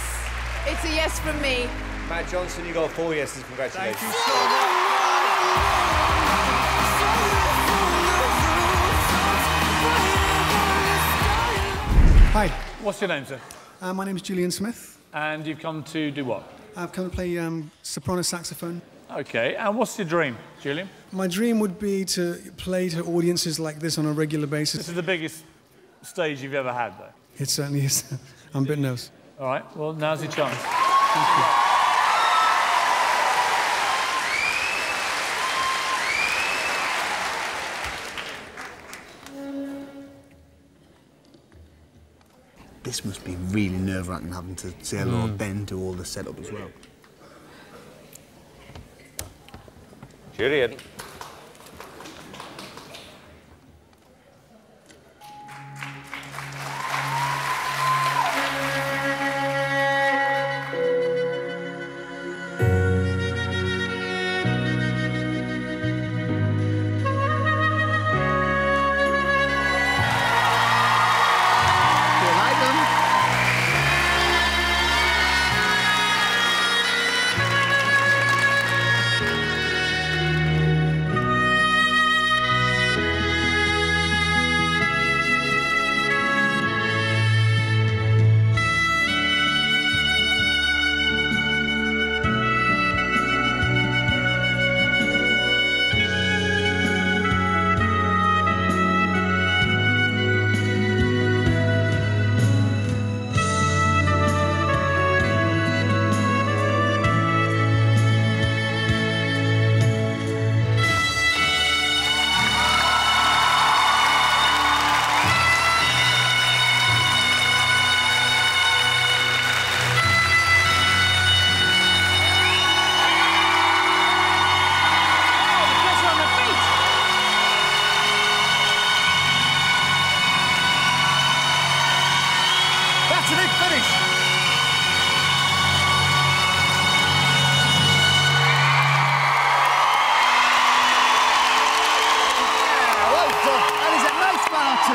It's a yes from me. Matt Johnson, you got four yeses. Congratulations. Thank you so much. Hi. What's your name, sir? Uh, my name is Julian Smith. And you've come to do what? I've come to play um, soprano saxophone. OK. And what's your dream, Julian? My dream would be to play to audiences like this on a regular basis. This is the biggest stage you've ever had, though. It certainly is. I'm a bit nervous. All right. Well, now's your chance. Thank you. This must be really nerve-wracking having to say hello mm. and then do all the setup as well. Julian.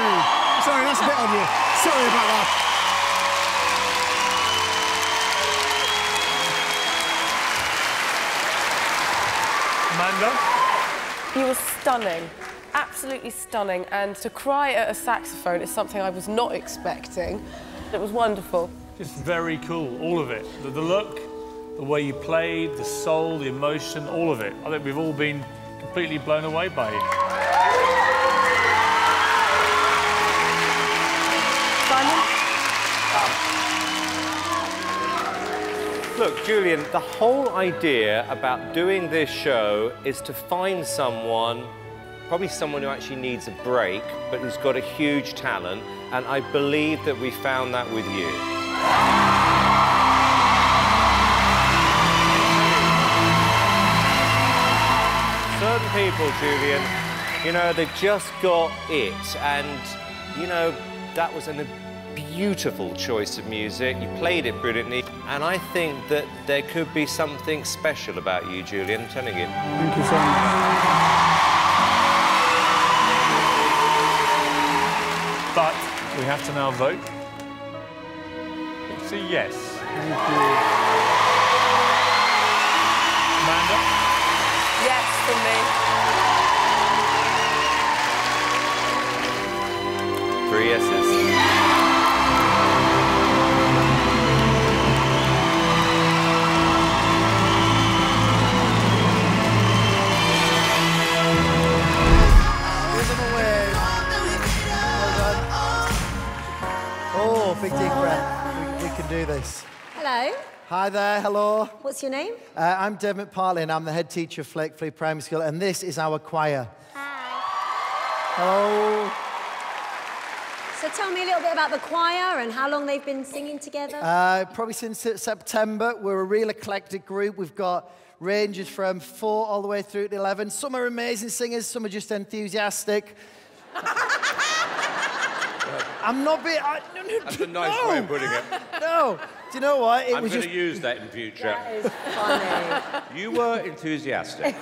you. Sorry, that's a bit on you. Sorry about that. Amanda? He was stunning. Absolutely stunning. And to cry at a saxophone is something I was not expecting. It was wonderful. Just very cool, all of it. The, the look, the way you played, the soul, the emotion, all of it. I think we've all been completely blown away by you. Simon? Um. Look, Julian, the whole idea about doing this show is to find someone, probably someone who actually needs a break, but who's got a huge talent, and I believe that we found that with you. Certain people, Julian, you know, they've just got it. And, you know, that was a beautiful choice of music. You played it brilliantly. And I think that there could be something special about you, Julian. I'm telling you. Thank you so much. But we have to now vote. It's a yes. Thank you. Amanda? Yes, for me. Three yeses. Give them away. Hold on. Oh, big deep breath. We, we can do this. Hello. Hi there, hello. What's your name? Uh, I'm Dermot Partley and I'm the head teacher of Flake Free Primary School and this is our choir. Hi. Hello. So tell me a little bit about the choir and how long they've been singing together. Uh, probably since September. We're a real eclectic group. We've got ranges from four all the way through to eleven. Some are amazing singers, some are just enthusiastic. I'm not being... I, no, no, That's a nice no. way of putting it. No. Do you know what? It I'm was going just... to use that in future. That is funny. You were enthusiastic.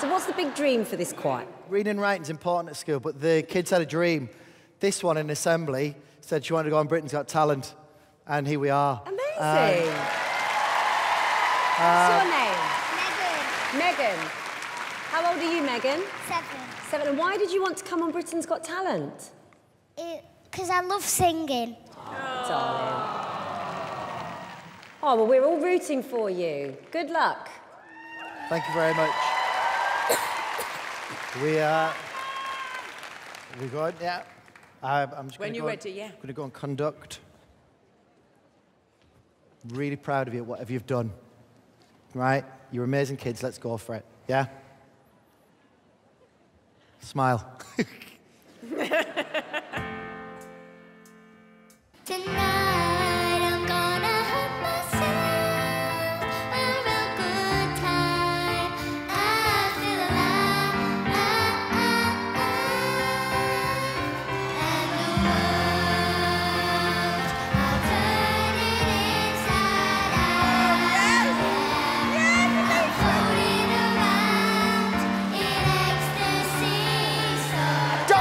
So what's the big dream for this choir? Reading and writing's important at school, but the kids had a dream. This one in assembly said she wanted to go on Britain's Got Talent, and here we are. Amazing. Um, What's uh, your name? Megan. Megan. How old are you, Megan? Seven. Seven. And why did you want to come on Britain's Got Talent? Because I love singing. Oh, darling. Oh, well, we're all rooting for you. Good luck. Thank you very much. we are... Uh, we going? Yeah. Uh, I'm just when you're ready, yeah. I'm going to go and conduct. I'm really proud of you, whatever you've done. Right? You're amazing kids. Let's go for it. Yeah? Smile. Tonight I'm gonna help myself, a real good time, I feel alive, and the world, I'll turn it inside out, I'm floating around in ecstasy, so...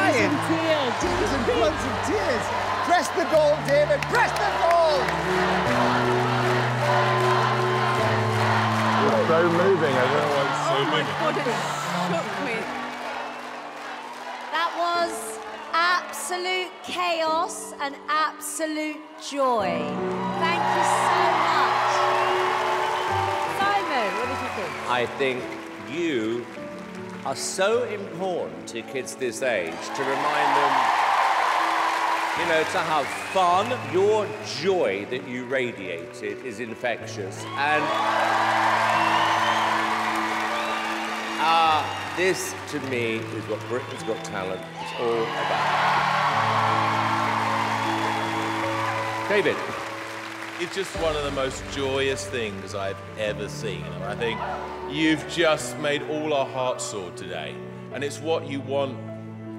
crying. Tears and floods of tears. Press the goal, David. Press the goal. It's so moving. I don't know why it's so oh moving. Oh, my God, it shook me. That was absolute chaos and absolute joy. Thank you so much. Simon, what did you think? I think you are so important to kids this age, to remind them, you know, to have fun. Your joy that you radiated is infectious. And uh, this, to me, is what Britain's Got Talent is all about. David. It's just one of the most joyous things I've ever seen. And I think you've just made all our hearts soar today. And it's what you want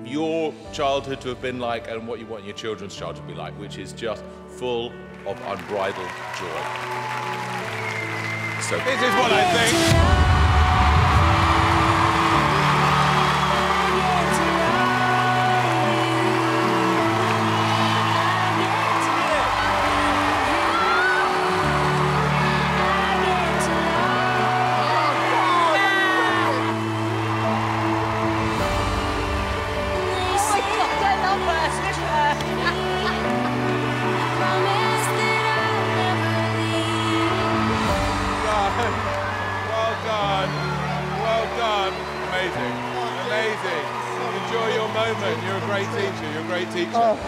your childhood to have been like and what you want your children's childhood to be like, which is just full of unbridled joy. So this is what I think.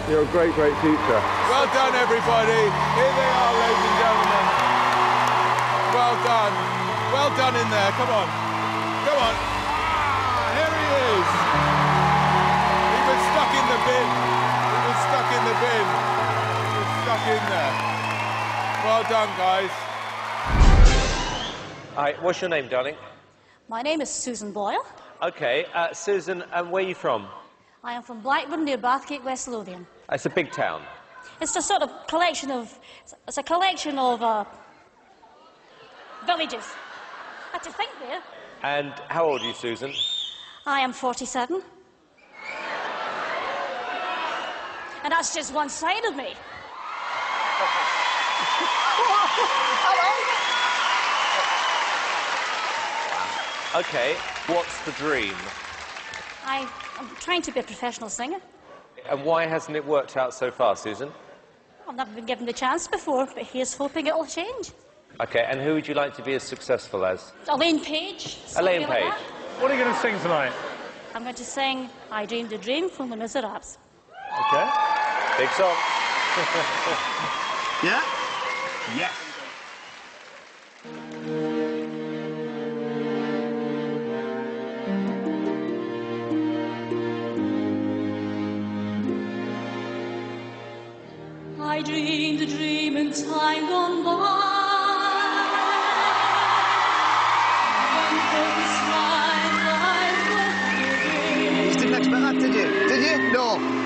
You're a great, great teacher. Well done, everybody. Here they are, ladies and gentlemen. Well done. Well done in there. Come on. Come on. Ah, here he is. He was stuck in the bin. He was stuck in the bin. He was stuck in there. Well done, guys. Hi. What's your name, darling? My name is Susan Boyle. OK. Uh, Susan, uh, where are you from? I am from Blackburn, near Bathgate, West Lothian. It's a big town. It's a sort of collection of... It's a collection of, uh, villages. I had to think there. And how old are you, Susan? I am forty-seven. And that's just one side of me. OK, what's the dream? I... I'm trying to be a professional singer. And why hasn't it worked out so far, Susan? I've never been given the chance before, but here's hoping it'll change. OK, and who would you like to be as successful as? Elaine Page. Elaine Page. Like what are you going to sing tonight? I'm going to sing I Dreamed a Dream from The Miserables. OK. Big song. Yeah? Yes. I dreamed a dream in time gone by. You didn't expect that, did you? Did you? No.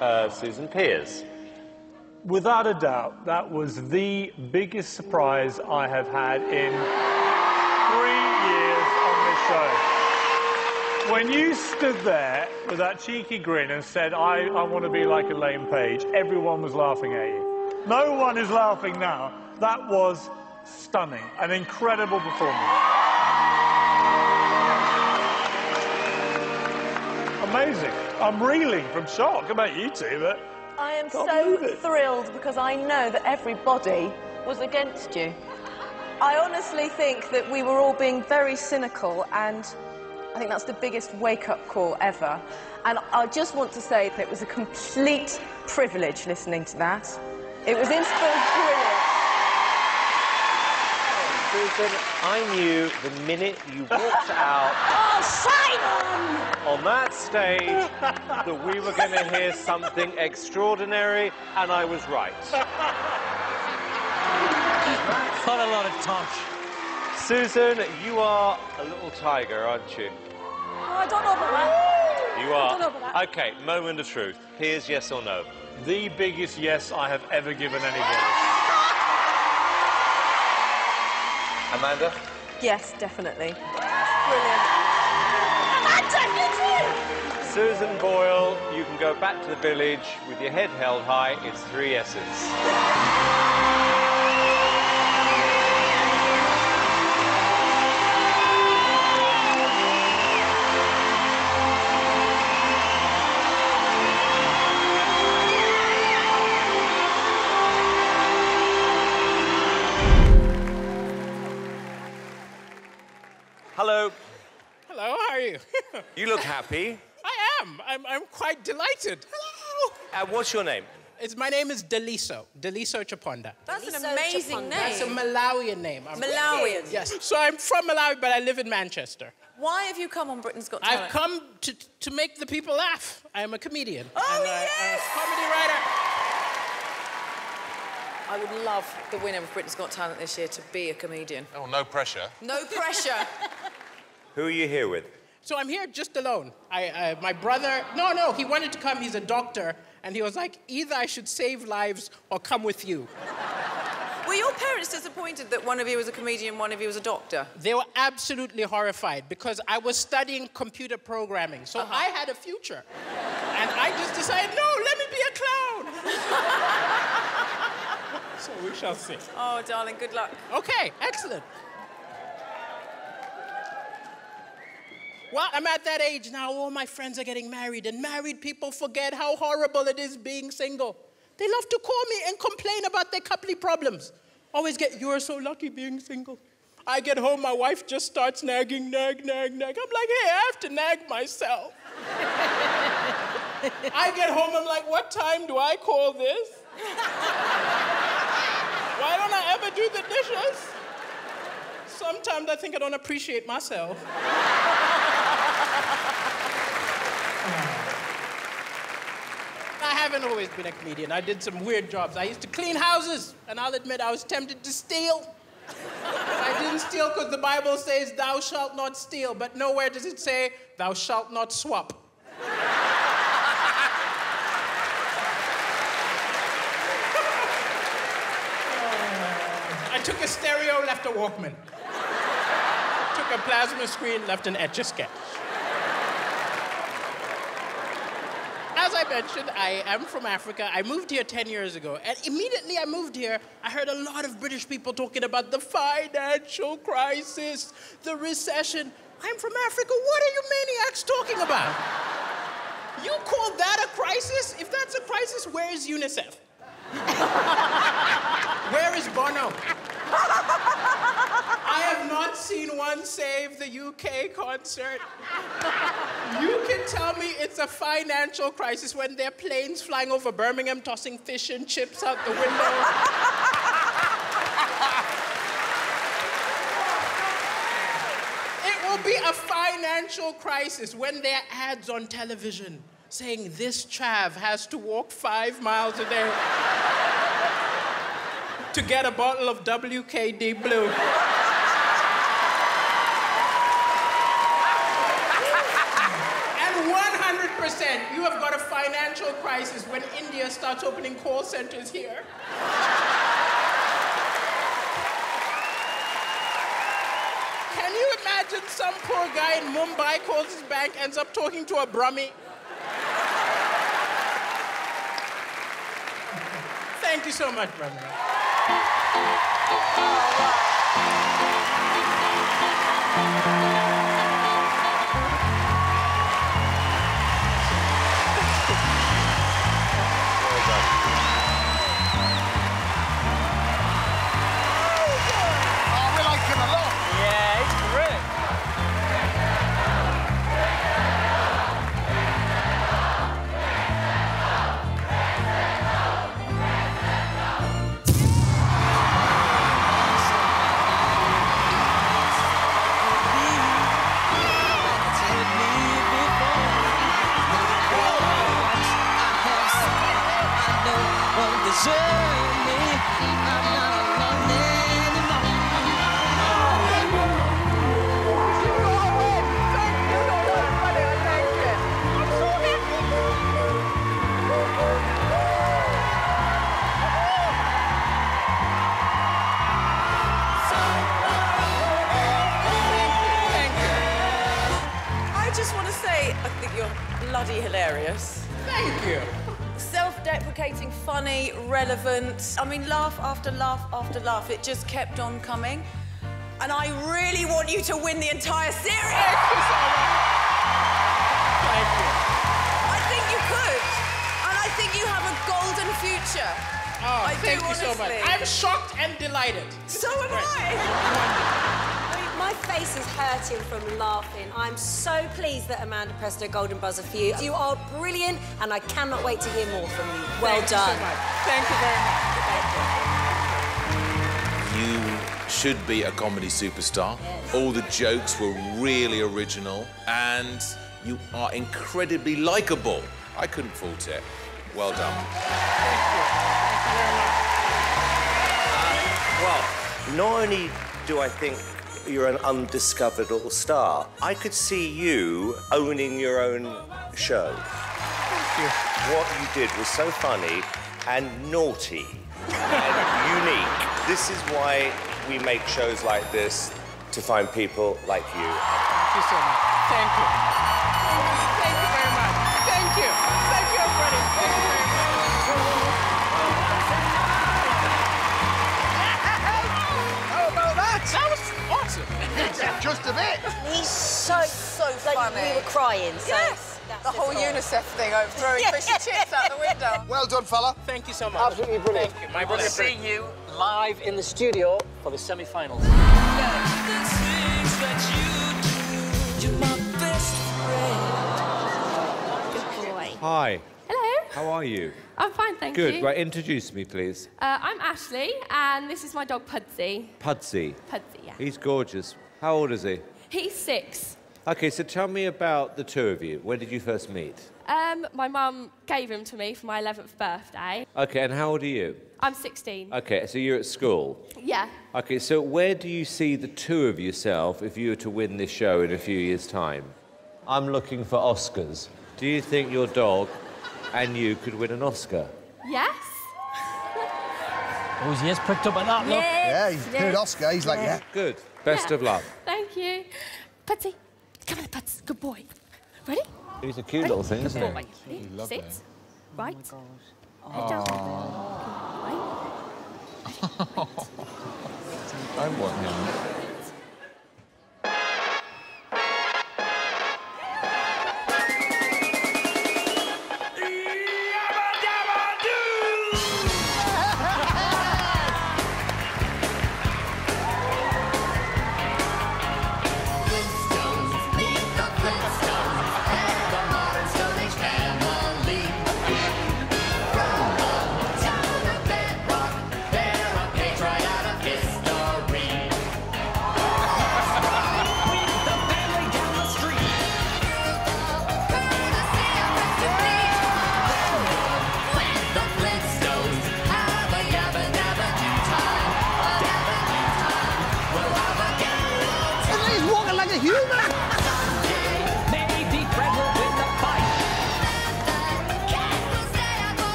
Uh, Susan Piers. Without a doubt, that was the biggest surprise I have had in three years on this show. When you stood there with that cheeky grin and said, I, I want to be like Elaine Page, everyone was laughing at you. No one is laughing now. That was stunning. An incredible performance. Amazing. I'm reeling from shock about you two, but... I am so thrilled because I know that everybody was against you. I honestly think that we were all being very cynical, and I think that's the biggest wake-up call ever. And I just want to say that it was a complete privilege listening to that. It was inspired. I knew the minute you walked out oh, shine on. on that stage that we were going to hear something extraordinary, and I was right. That's not a lot of touch. Susan, you are a little tiger, aren't you? Oh, I don't know about that. You are. I don't know about that. Okay, moment of truth. Here's yes or no. The biggest yes I have ever given anybody. Amanda? Yes, definitely. Brilliant. Amanda, you too! Susan Boyle, you can go back to the village with your head held high. It's three S's. Hello. Hello, how are you? You look happy. I am. I'm, I'm quite delighted. Hello. Uh, what's your name? It's, my name is Deliso. Deliso Chaponda. That's Deliso an amazing Chaponda. name. That's a Malawian name. I'm Malawian. From, yes. So I'm from Malawi, but I live in Manchester. Why have you come on Britain's Got Talent? I've come to, to make the people laugh. I am a comedian. Oh, I'm yes! A, a comedy writer. I would love the winner of Britain's Got Talent this year to be a comedian. Oh, no pressure. No pressure. Who are you here with? So I'm here just alone. I, I, my brother... No, no, he wanted to come. He's a doctor. And he was like, either I should save lives or come with you. Were your parents disappointed that one of you was a comedian, one of you was a doctor? They were absolutely horrified because I was studying computer programming. So uh-huh. I had a future. And I just decided, no, let me be a clown. So we shall see. Oh, darling, good luck. Okay, excellent. Well, I'm at that age now. All my friends are getting married, and married people forget how horrible it is being single. They love to call me and complain about their couple problems. Always get, you're so lucky being single. I get home, my wife just starts nagging, nag, nag, nag. I'm like, hey, I have to nag myself. I get home, I'm like, what time do I call this? Why don't I ever do the dishes? Sometimes I think I don't appreciate myself. I haven't always been a comedian. I did some weird jobs. I used to clean houses, and I'll admit I was tempted to steal. I didn't steal because the Bible says, thou shalt not steal, but nowhere does it say, thou shalt not swap. I took a stereo, left a Walkman. Took a plasma screen, left an Etch-a-Sketch. As I mentioned, I am from Africa. I moved here ten years ago. And immediately I moved here, I heard a lot of British people talking about the financial crisis, the recession. I'm from Africa. What are you maniacs talking about? You call that a crisis? If that's a crisis, where is UNICEF? Where is Bono? I have not seen one Save the U K concert. You can tell me it's a financial crisis when there are planes flying over Birmingham tossing fish and chips out the window. It will be a financial crisis when there are ads on television saying this chav has to walk five miles a day to get a bottle of W K D Blue. And one hundred percent, you have got a financial crisis when India starts opening call centers here. Can you imagine some poor guy in Mumbai calls his bank, ends up talking to a Brummy? Thank you so much, Brummy. Oh, we like him a lot. Yeah, he's great. Hilarious. Thank you. Self-deprecating, funny, relevant. I mean, laugh after laugh after laugh. It just kept on coming. And I really want you to win the entire series. Thank you, Thank you. I think you could. And I think you have a golden future. Oh, I thank do, you honestly. so much. I'm shocked and delighted. So am I. My face is hurting from laughing. I'm so pleased that Amanda pressed her golden buzzer for you. You are brilliant, and I cannot wait to hear more from you. Well Thank done. You so much. Thank you very much. Thank you. You should be a comedy superstar. Yes. All the jokes were really original, and you are incredibly likeable. I couldn't fault it. Well done. Thank you. Thank you very much. Uh, well, not only do I think you're an undiscovered all-star. I could see you owning your own show. Thank you. What you did was so funny and naughty and unique. This is why we make shows like this, to find people like you. Thank you so much. Thank you. Thank you very much. Thank you. Thank you, everybody. Thank you very much. How about that? That was awesome. Just a bit. He's so, so funny. Like, we were crying, so... Yes. That's the whole UNICEF thing over throwing fish and chips out the window. Well done, fella. Thank you so much. Absolutely brilliant. Thank you. My brother. We'll see you live in the studio for the semi-finals. Good boy. Hi. Hello. How are you? I'm fine, thank Good. you. Good. Right, introduce me, please. Uh, I'm Ashleigh, and this is my dog, Pudsey. Pudsey? Pudsey, yeah. He's gorgeous. How old is he? He's six. OK, so tell me about the two of you. Where did you first meet? Um, my mum gave him to me for my eleventh birthday. OK, and how old are you? I'm sixteen. OK, so you're at school? Yeah. OK, so where do you see the two of yourself if you were to win this show in a few years' time? I'm looking for Oscars. Do you think your dog and you could win an Oscar? Yes. Oh, he has pricked up at that, look. Yes, yeah, he's yes. doing Oscar. He's like, yeah. yeah. Good. Best yeah. of luck. Thank you. Pudsey, come on, Puds. Good boy. Ready? He's a cute Ready? little thing, Good isn't boy. he? Good boy. Sit. Right. Oh, my God. Right. Right. I want him.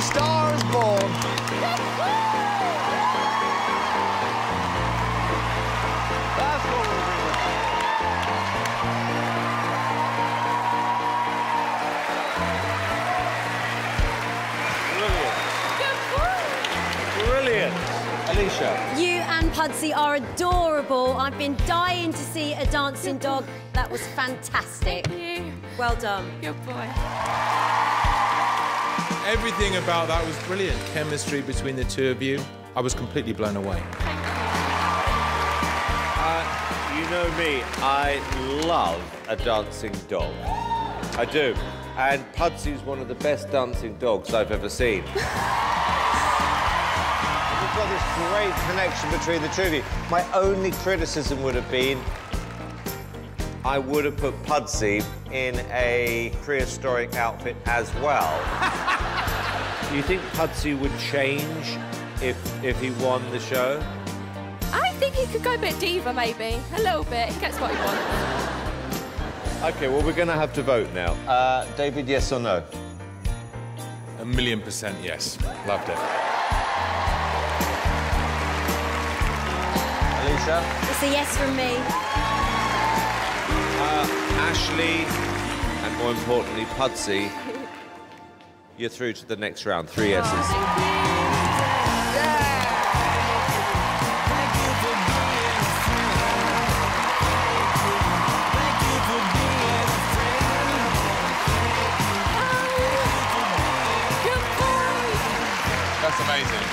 Daily Star is born. That's what we're doing. Brilliant. Brilliant. Alicia. You and Pudsey are adorable. I've been dying to see a dancing dog. That was fantastic. Thank you. Well done. Good boy. Everything about that was brilliant. Chemistry between the two of you. I was completely blown away. Thank you. Uh, you know me, I love a dancing dog. I do. And Pudsey's one of the best dancing dogs I've ever seen. You've got this great connection between the two of you. My only criticism would have been I would have put Pudsey in a prehistoric outfit as well. Do you think Pudsey would change if if he won the show? I think he could go a bit diva, maybe. A little bit. He gets what he wants. OK, well, we're going to have to vote now. Uh, David, yes or no? A million percent yes. Loved it. Alicia? It's a yes from me. Uh, Ashleigh, and more importantly, Pudsey. You're through to the next round. Three S's. Oh, thank you. Yeah. That's amazing.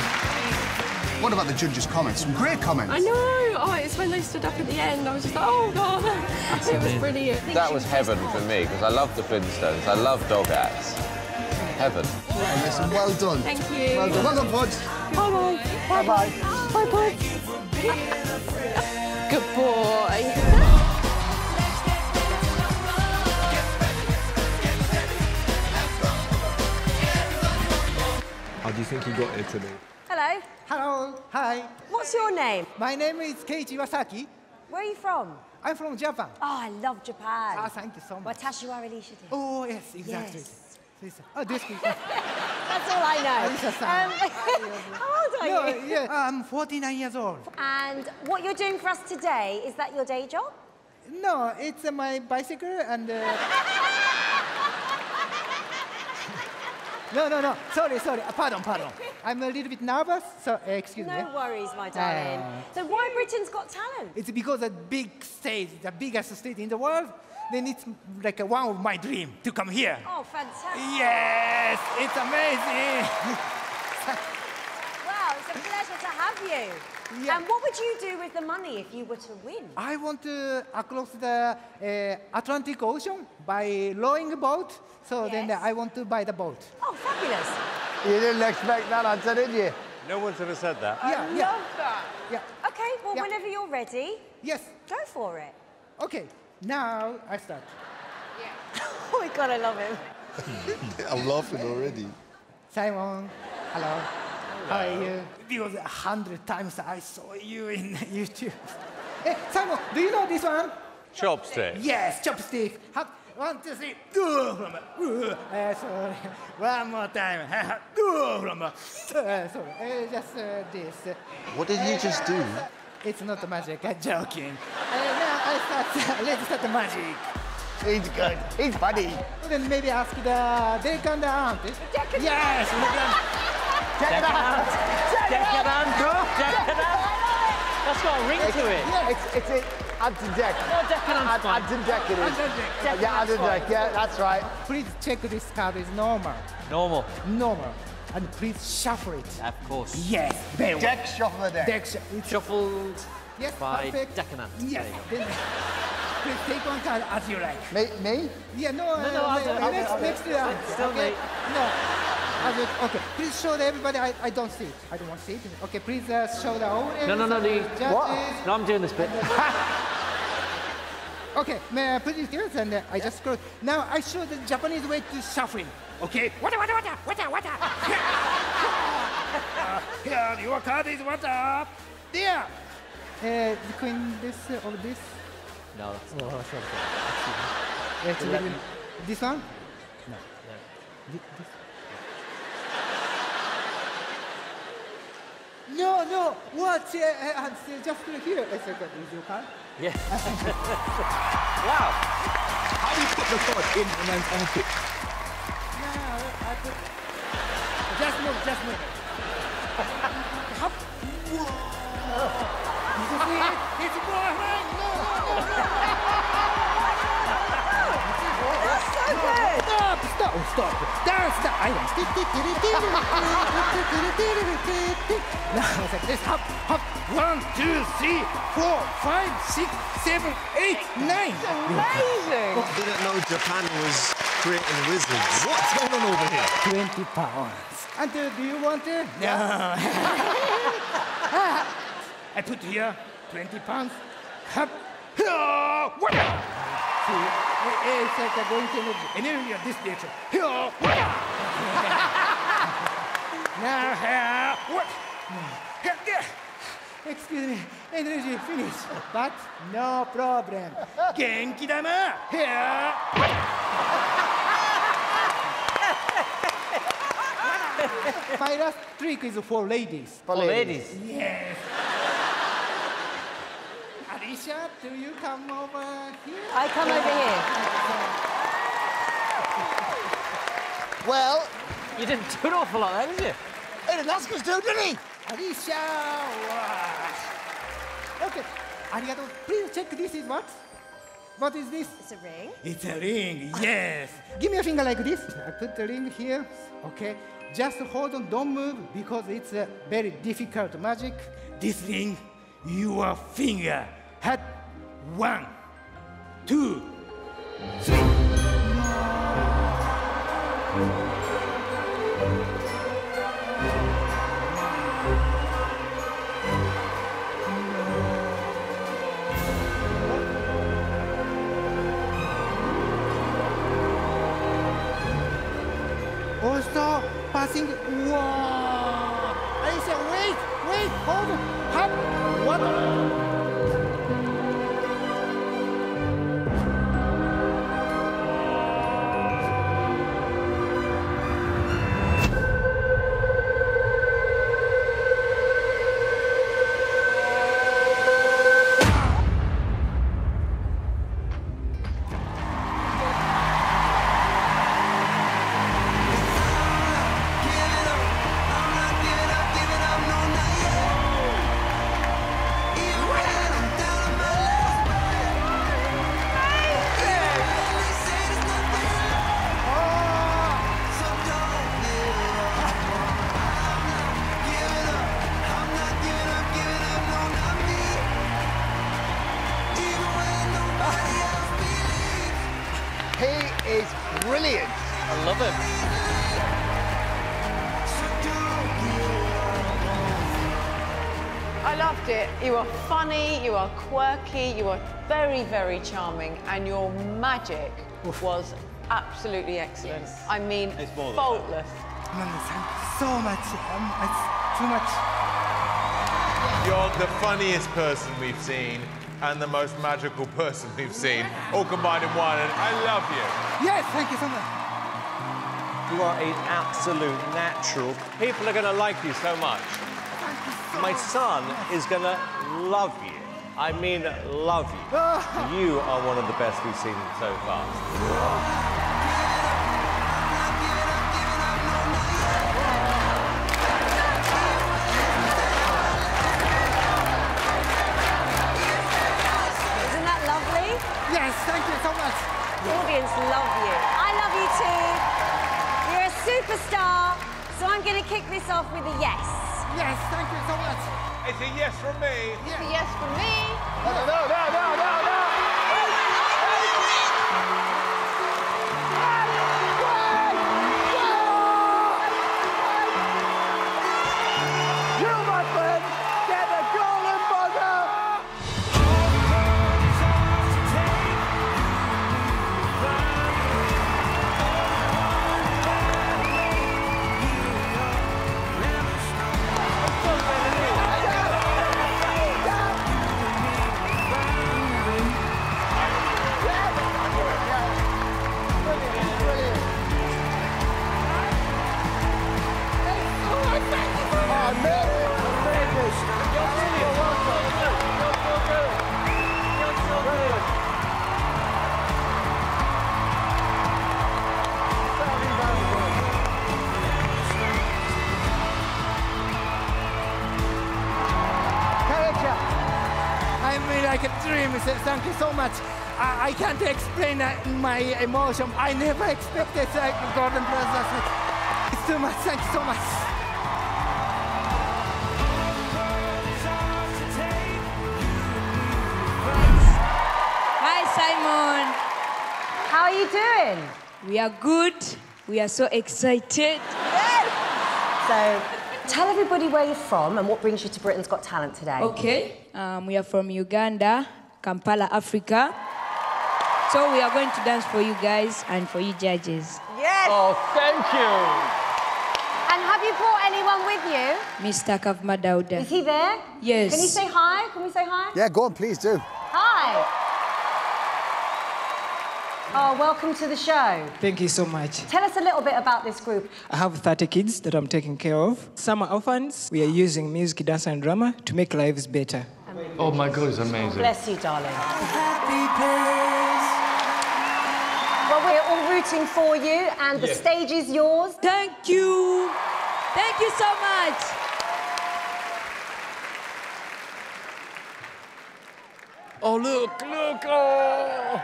What about the judges' comments? Some great comments. I know. Oh, it's when they stood up at the end. I was just like, oh God, that's it was brilliant. That was heaven for me because I love the Flintstones. I love dog acts. Heaven. Yeah. Listen, well done. Thank you. Well done, well done Puds. Bye-bye. Bye-bye. Bye, Puds. Good boy. How do you think he got here today? Hello. Hello. Hi. What's your name? My name is Keiji Iwasaki. Where are you from? I'm from Japan. Oh, I love Japan. Ah, thank you so much. Watashi wa Elisha desu. Oh, yes, exactly. Yes. Oh, this that's all I know. Um, how old are no, you? Yeah, I'm forty-nine years old. And what you're doing for us today, is that your day job? No, it's uh, my bicycle and... Uh... no, no, no. Sorry, sorry. Uh, pardon, pardon. I'm a little bit nervous, so uh, excuse no me. No worries, my darling. Uh... So why Britain's Got Talent? It's because a big stage, the biggest stage in the world, then it's like a, one of my dreams to come here. Oh, fantastic. Yes, it's amazing. Wow, it's a pleasure to have you. Yeah. And what would you do with the money if you were to win? I want to across the uh, Atlantic Ocean by rowing a boat, so yes. Then I want to buy the boat. Oh, fabulous. You didn't expect that answer, did you? No one's ever said that. I yeah, love yeah. that. Yeah. OK, well, yeah. Whenever you're ready, yes. Go for it. OK. Now I start. Yeah. Oh my God, I love him. I'm laughing already. Simon, hello. Hello. How are you? Because a hundred times I saw you in YouTube. Hey, Simon, do you know this one? Chopstick. Yes, Chopstick. Hop. One, two, three. Go from. Uh, sorry. One more time. Go from. Uh, sorry. Uh, just uh, this. What did uh, you just do? It's not magic. I'm joking. Uh, Let's start the magic. He's good. He's funny. Then maybe ask the Deccanant artist. Deccanant. Yes. Deccanant. Deccanant. Deccanant. That's got a ring to it. It's it's it. Add to deck. No Deccanant. Add to deck it is. Yeah, add to deck. Yeah, that's right. Please check this card is normal. Normal. Normal. And please shuffle it. Of course. Yes. Deck shuffle deck. Deck shuffled. Yes, by Deccanant. Yes. Please take one card as you like. Me? me? Yeah, no, no, no, uh, no, no next, I'll next, I'll next still okay. me. No. Just, okay, please show everybody. I, I don't see it. I don't want to see it. Okay, please uh, show the whole. No, no, no, no. You, what? Is... No, I'm doing this bit. Okay, may I put it here and uh, I just close. Now I show the Japanese way to shuffling. Okay. Wata wata wata wata wata. uh, here, your card is wata. There. Uh, between this uh, or this? No, that's oh, not. Sorry. That's uh, this one? No. no. This? No, no, what? Uh, I'm still just through here. It's a good video, Japan. Yeah. Wow. How do you put the thought in a man's outfit? No, I put... Just move, just move. How... Whoa. It's my hand. No, no, no, no. That's so good. Stop, stop, stop. That's the island. Now, it's like this. Hop, hop. One, two, three, four, five, six, seven, eight, nine. It's amazing. I didn't know Japan was creating wizards. What's going on over here? twenty pounds. And uh, do you want it? No. I put here twenty pounds. Hop. Oh, what? It's like I'm going to energy. Energy of this nature. Now, uh, what? Excuse me, energy finished. But no problem. Genki dama. My last trick is for ladies. For ladies? Yes. Alicia, do you come over here? I come yeah. over here. Well... You didn't do an awful lot there, did you? He didn't ask us to, did he? Alicia... OK, arigato. Please check this is what? What is this? It's a ring. It's a ring, yes. Give me a finger like this. I put the ring here, OK? Just hold on, don't move, because it's a very difficult magic. This ring, your finger. Had one, two, three. Also passing. Wow! I said, wait, wait, hold on. Have one. You are very, very charming, and your magic Oof. was absolutely excellent. Yes. I mean, it's faultless. So much. Um, it's too much. You're the funniest person we've seen and the most magical person we've seen, all combined in one, and I love you. Yes, thank you so much. You are an absolute natural. People are going to like you so much. Thank you so My much. son is going to love you. I mean, love you. You are one of the best we've seen so far. Isn't that lovely? Yes, thank you so much. The audience love you. I love you too. You're a superstar, so I'm going to kick this off with a yes. Yes, thank you so much. It's a yes from me. It's yeah. a yes from me. No, no, no, no, no, no. You, my friend, get a golden buzzer. Thank you. Thank you so much. I, I can't explain uh, my emotion. I never expected uh, Golden Brothers. It's too much. Thank you so much. Simon. How are you doing? We are good. We are so excited. Yes. So, tell everybody where you're from and what brings you to Britain's Got Talent today. Okay. Um, we are from Uganda, Kampala, Africa. So we are going to dance for you guys and for you judges. Yes. Oh, thank you. And have you brought anyone with you? Mister Kavma Dauda. Is he there? Yes. Can you say hi? Can we say hi? Yeah, go on, please do. Hi. Oh, welcome to the show. Thank you so much. Tell us a little bit about this group. I have thirty kids that I'm taking care of. Some are orphans. We are using music, dance and drama to make lives better. Amazing. Oh my God, it's amazing. Bless you, darling. Well, we're all rooting for you and the yeah. stage is yours. Thank you. Thank you so much. Oh, look, look, oh.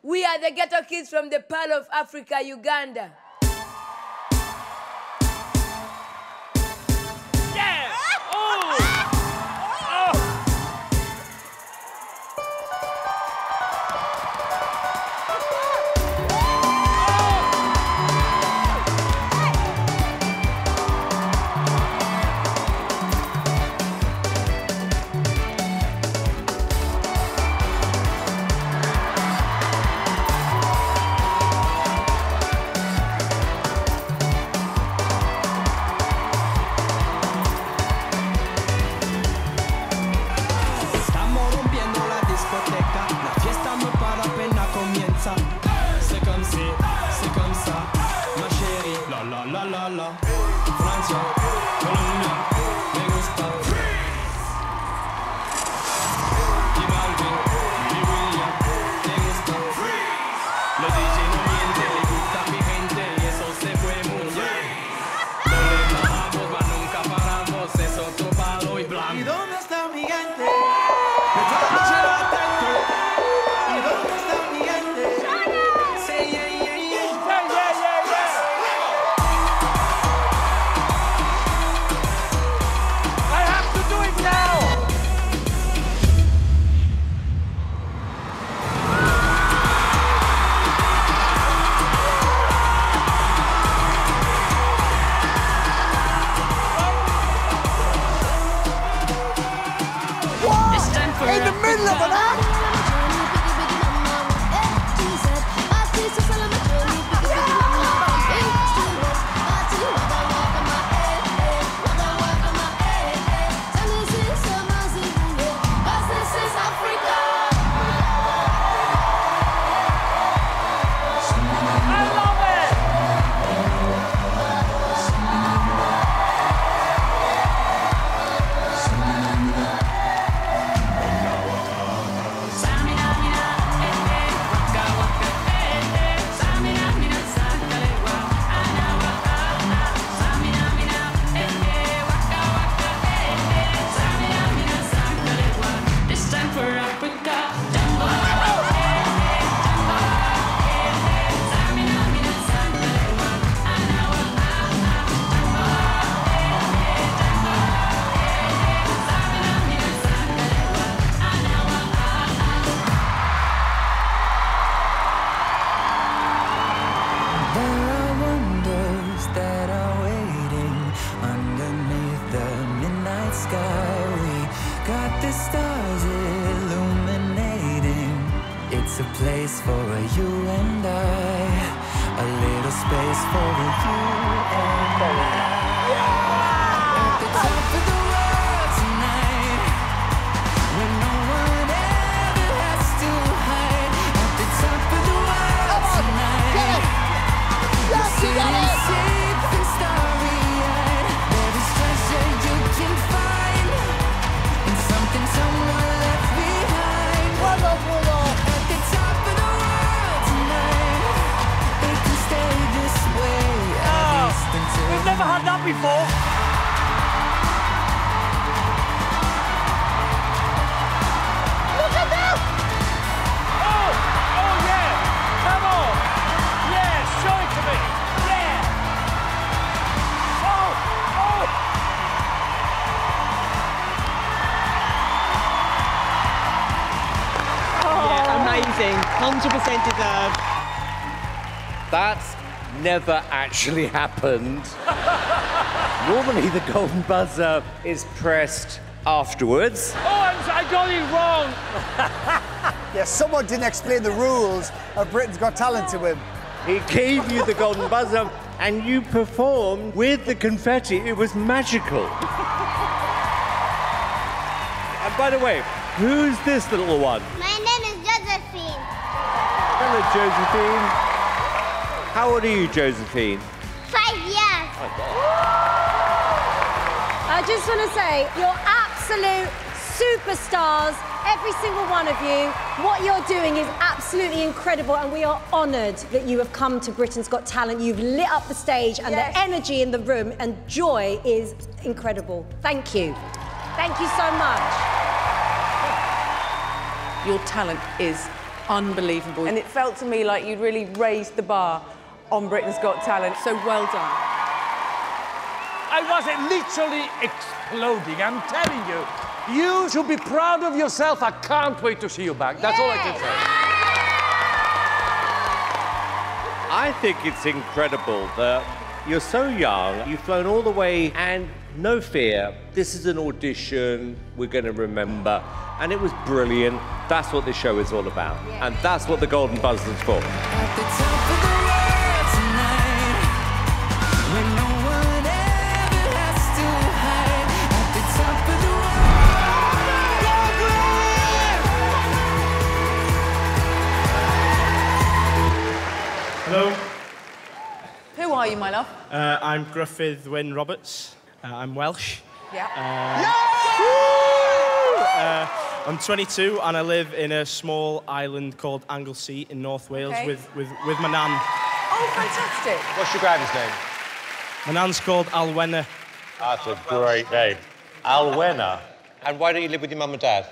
We are the ghetto kids from the Pearl of Africa, Uganda. Yeah! Oh! Never had that before. amazing. one hundred percent deserved. That's never actually happened. Normally, the golden buzzer is pressed afterwards. Oh, I'm, I got it wrong. Yes, someone didn't explain the rules of Britain's Got Talent to him. He gave you the golden buzzer, and you performed with the confetti. It was magical. And by the way, who's this little one? My name is Josephine. Hello, Josephine. How old are you, Josephine? Five years. I just want to say, you're absolute superstars, every single one of you. What you're doing is absolutely incredible, and we are honoured that you have come to Britain's Got Talent. You've lit up the stage, and yes, the energy in the room and joy is incredible. Thank you. Thank you so much. Your talent is unbelievable. And it felt to me like you'd really raised the bar on Britain's Got Talent, so well done. I was literally exploding, I'm telling you. You should be proud of yourself. I can't wait to see you back. That's Yay! All I can say. I think it's incredible that you're so young, you've flown all the way, and no fear. This is an audition we're going to remember. And it was brilliant. That's what this show is all about. Yeah. And that's what the golden buzzer is for. Hello. Who are you, my love? Uh, I'm Gruffydd Wyn Roberts. Uh, I'm Welsh. Yeah. Uh, yes! uh, I'm twenty-two and I live in a small island called Anglesey in North Wales okay. with, with, with my nan. Oh, fantastic. What's your granny's name? My nan's called Alwenna. That's a great name. Alwenna. And why don't you live with your mum and dad?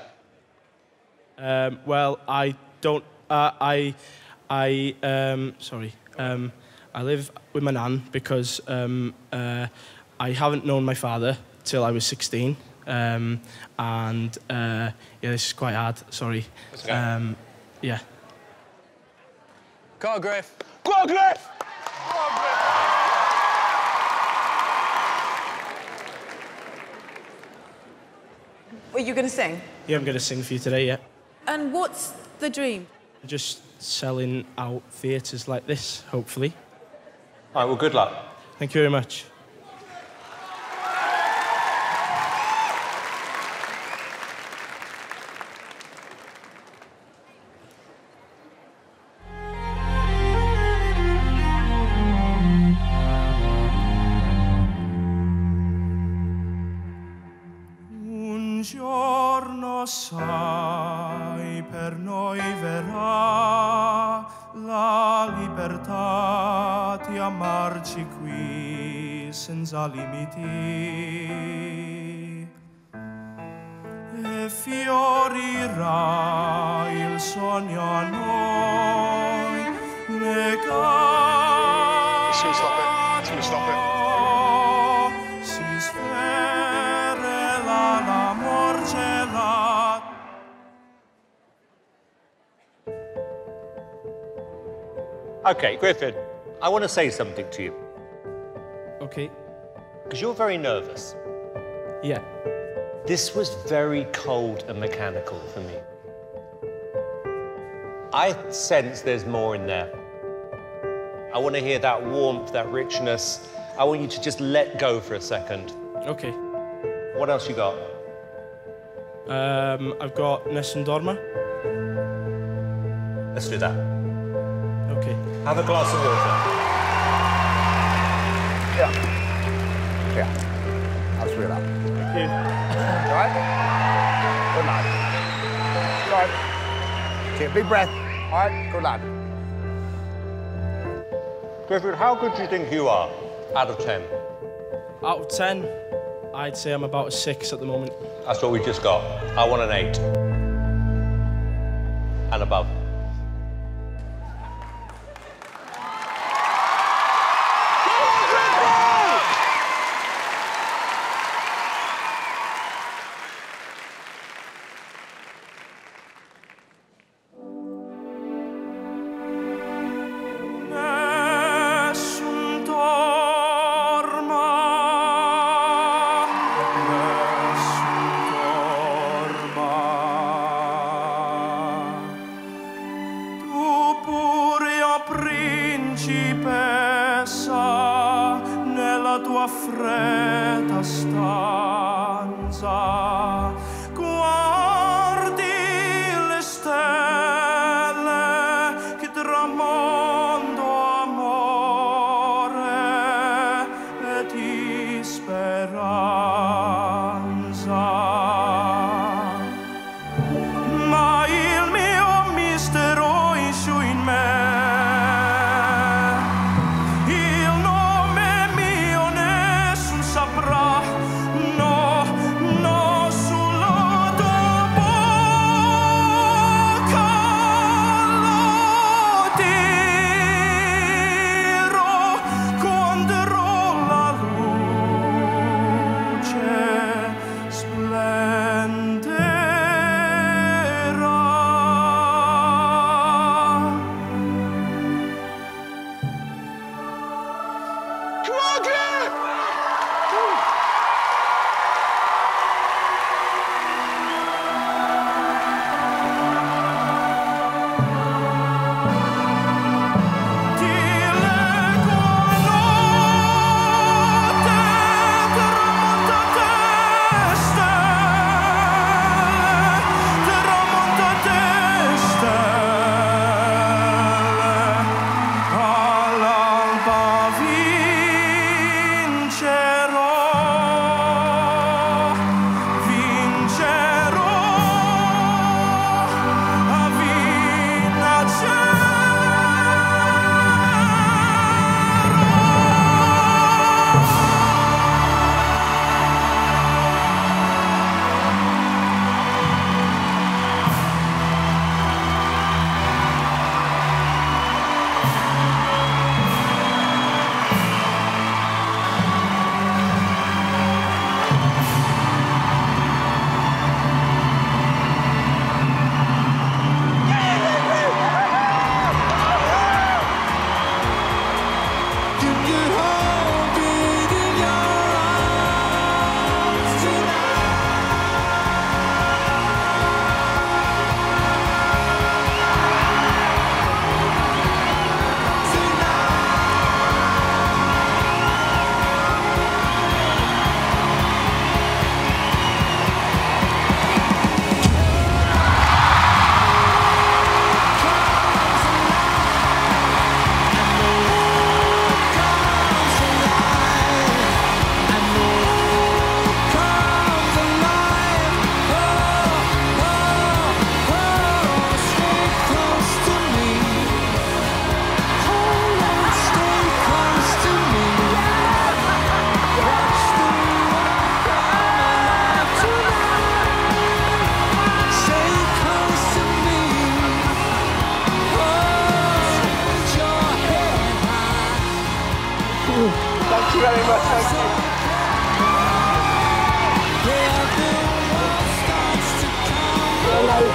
Um, well, I don't... Uh, I... I, um, sorry, um, I live with my nan because um, uh, I haven't known my father till I was sixteen, um, and uh, yeah, this is quite hard, sorry. Okay. Um, yeah. Go on, Griff. Go on, Griff! Go on, Griff! Are you going to sing? Yeah, I'm going to sing for you today, yeah. And what's the dream? Just selling out theatres like this, hopefully. All right, well, good luck. Thank you very much. Un giorno sai per noi verrà la libertà di amarci qui senza limiti e fiorirà il sogno a noi legato. Soon stop it. Soon stop it. OK, Griffin, I want to say something to you. OK. Because you're very nervous. Yeah. This was very cold and mechanical for me. I sense there's more in there. I want to hear that warmth, that richness. I want you to just let go for a second. OK. What else you got? Um, I've got Nessun Dorma. Let's do that. OK. Have a glass of water. Yeah. Yeah. I'll screw it up. Thank you. All right? Good lad. All right. Take a big breath. All right, good lad. Griffin, how good do you think you are out of ten? Out of ten, I'd say I'm about a six at the moment. That's what we just got. I want an eight. And above.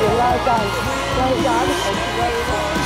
Well done. Well done.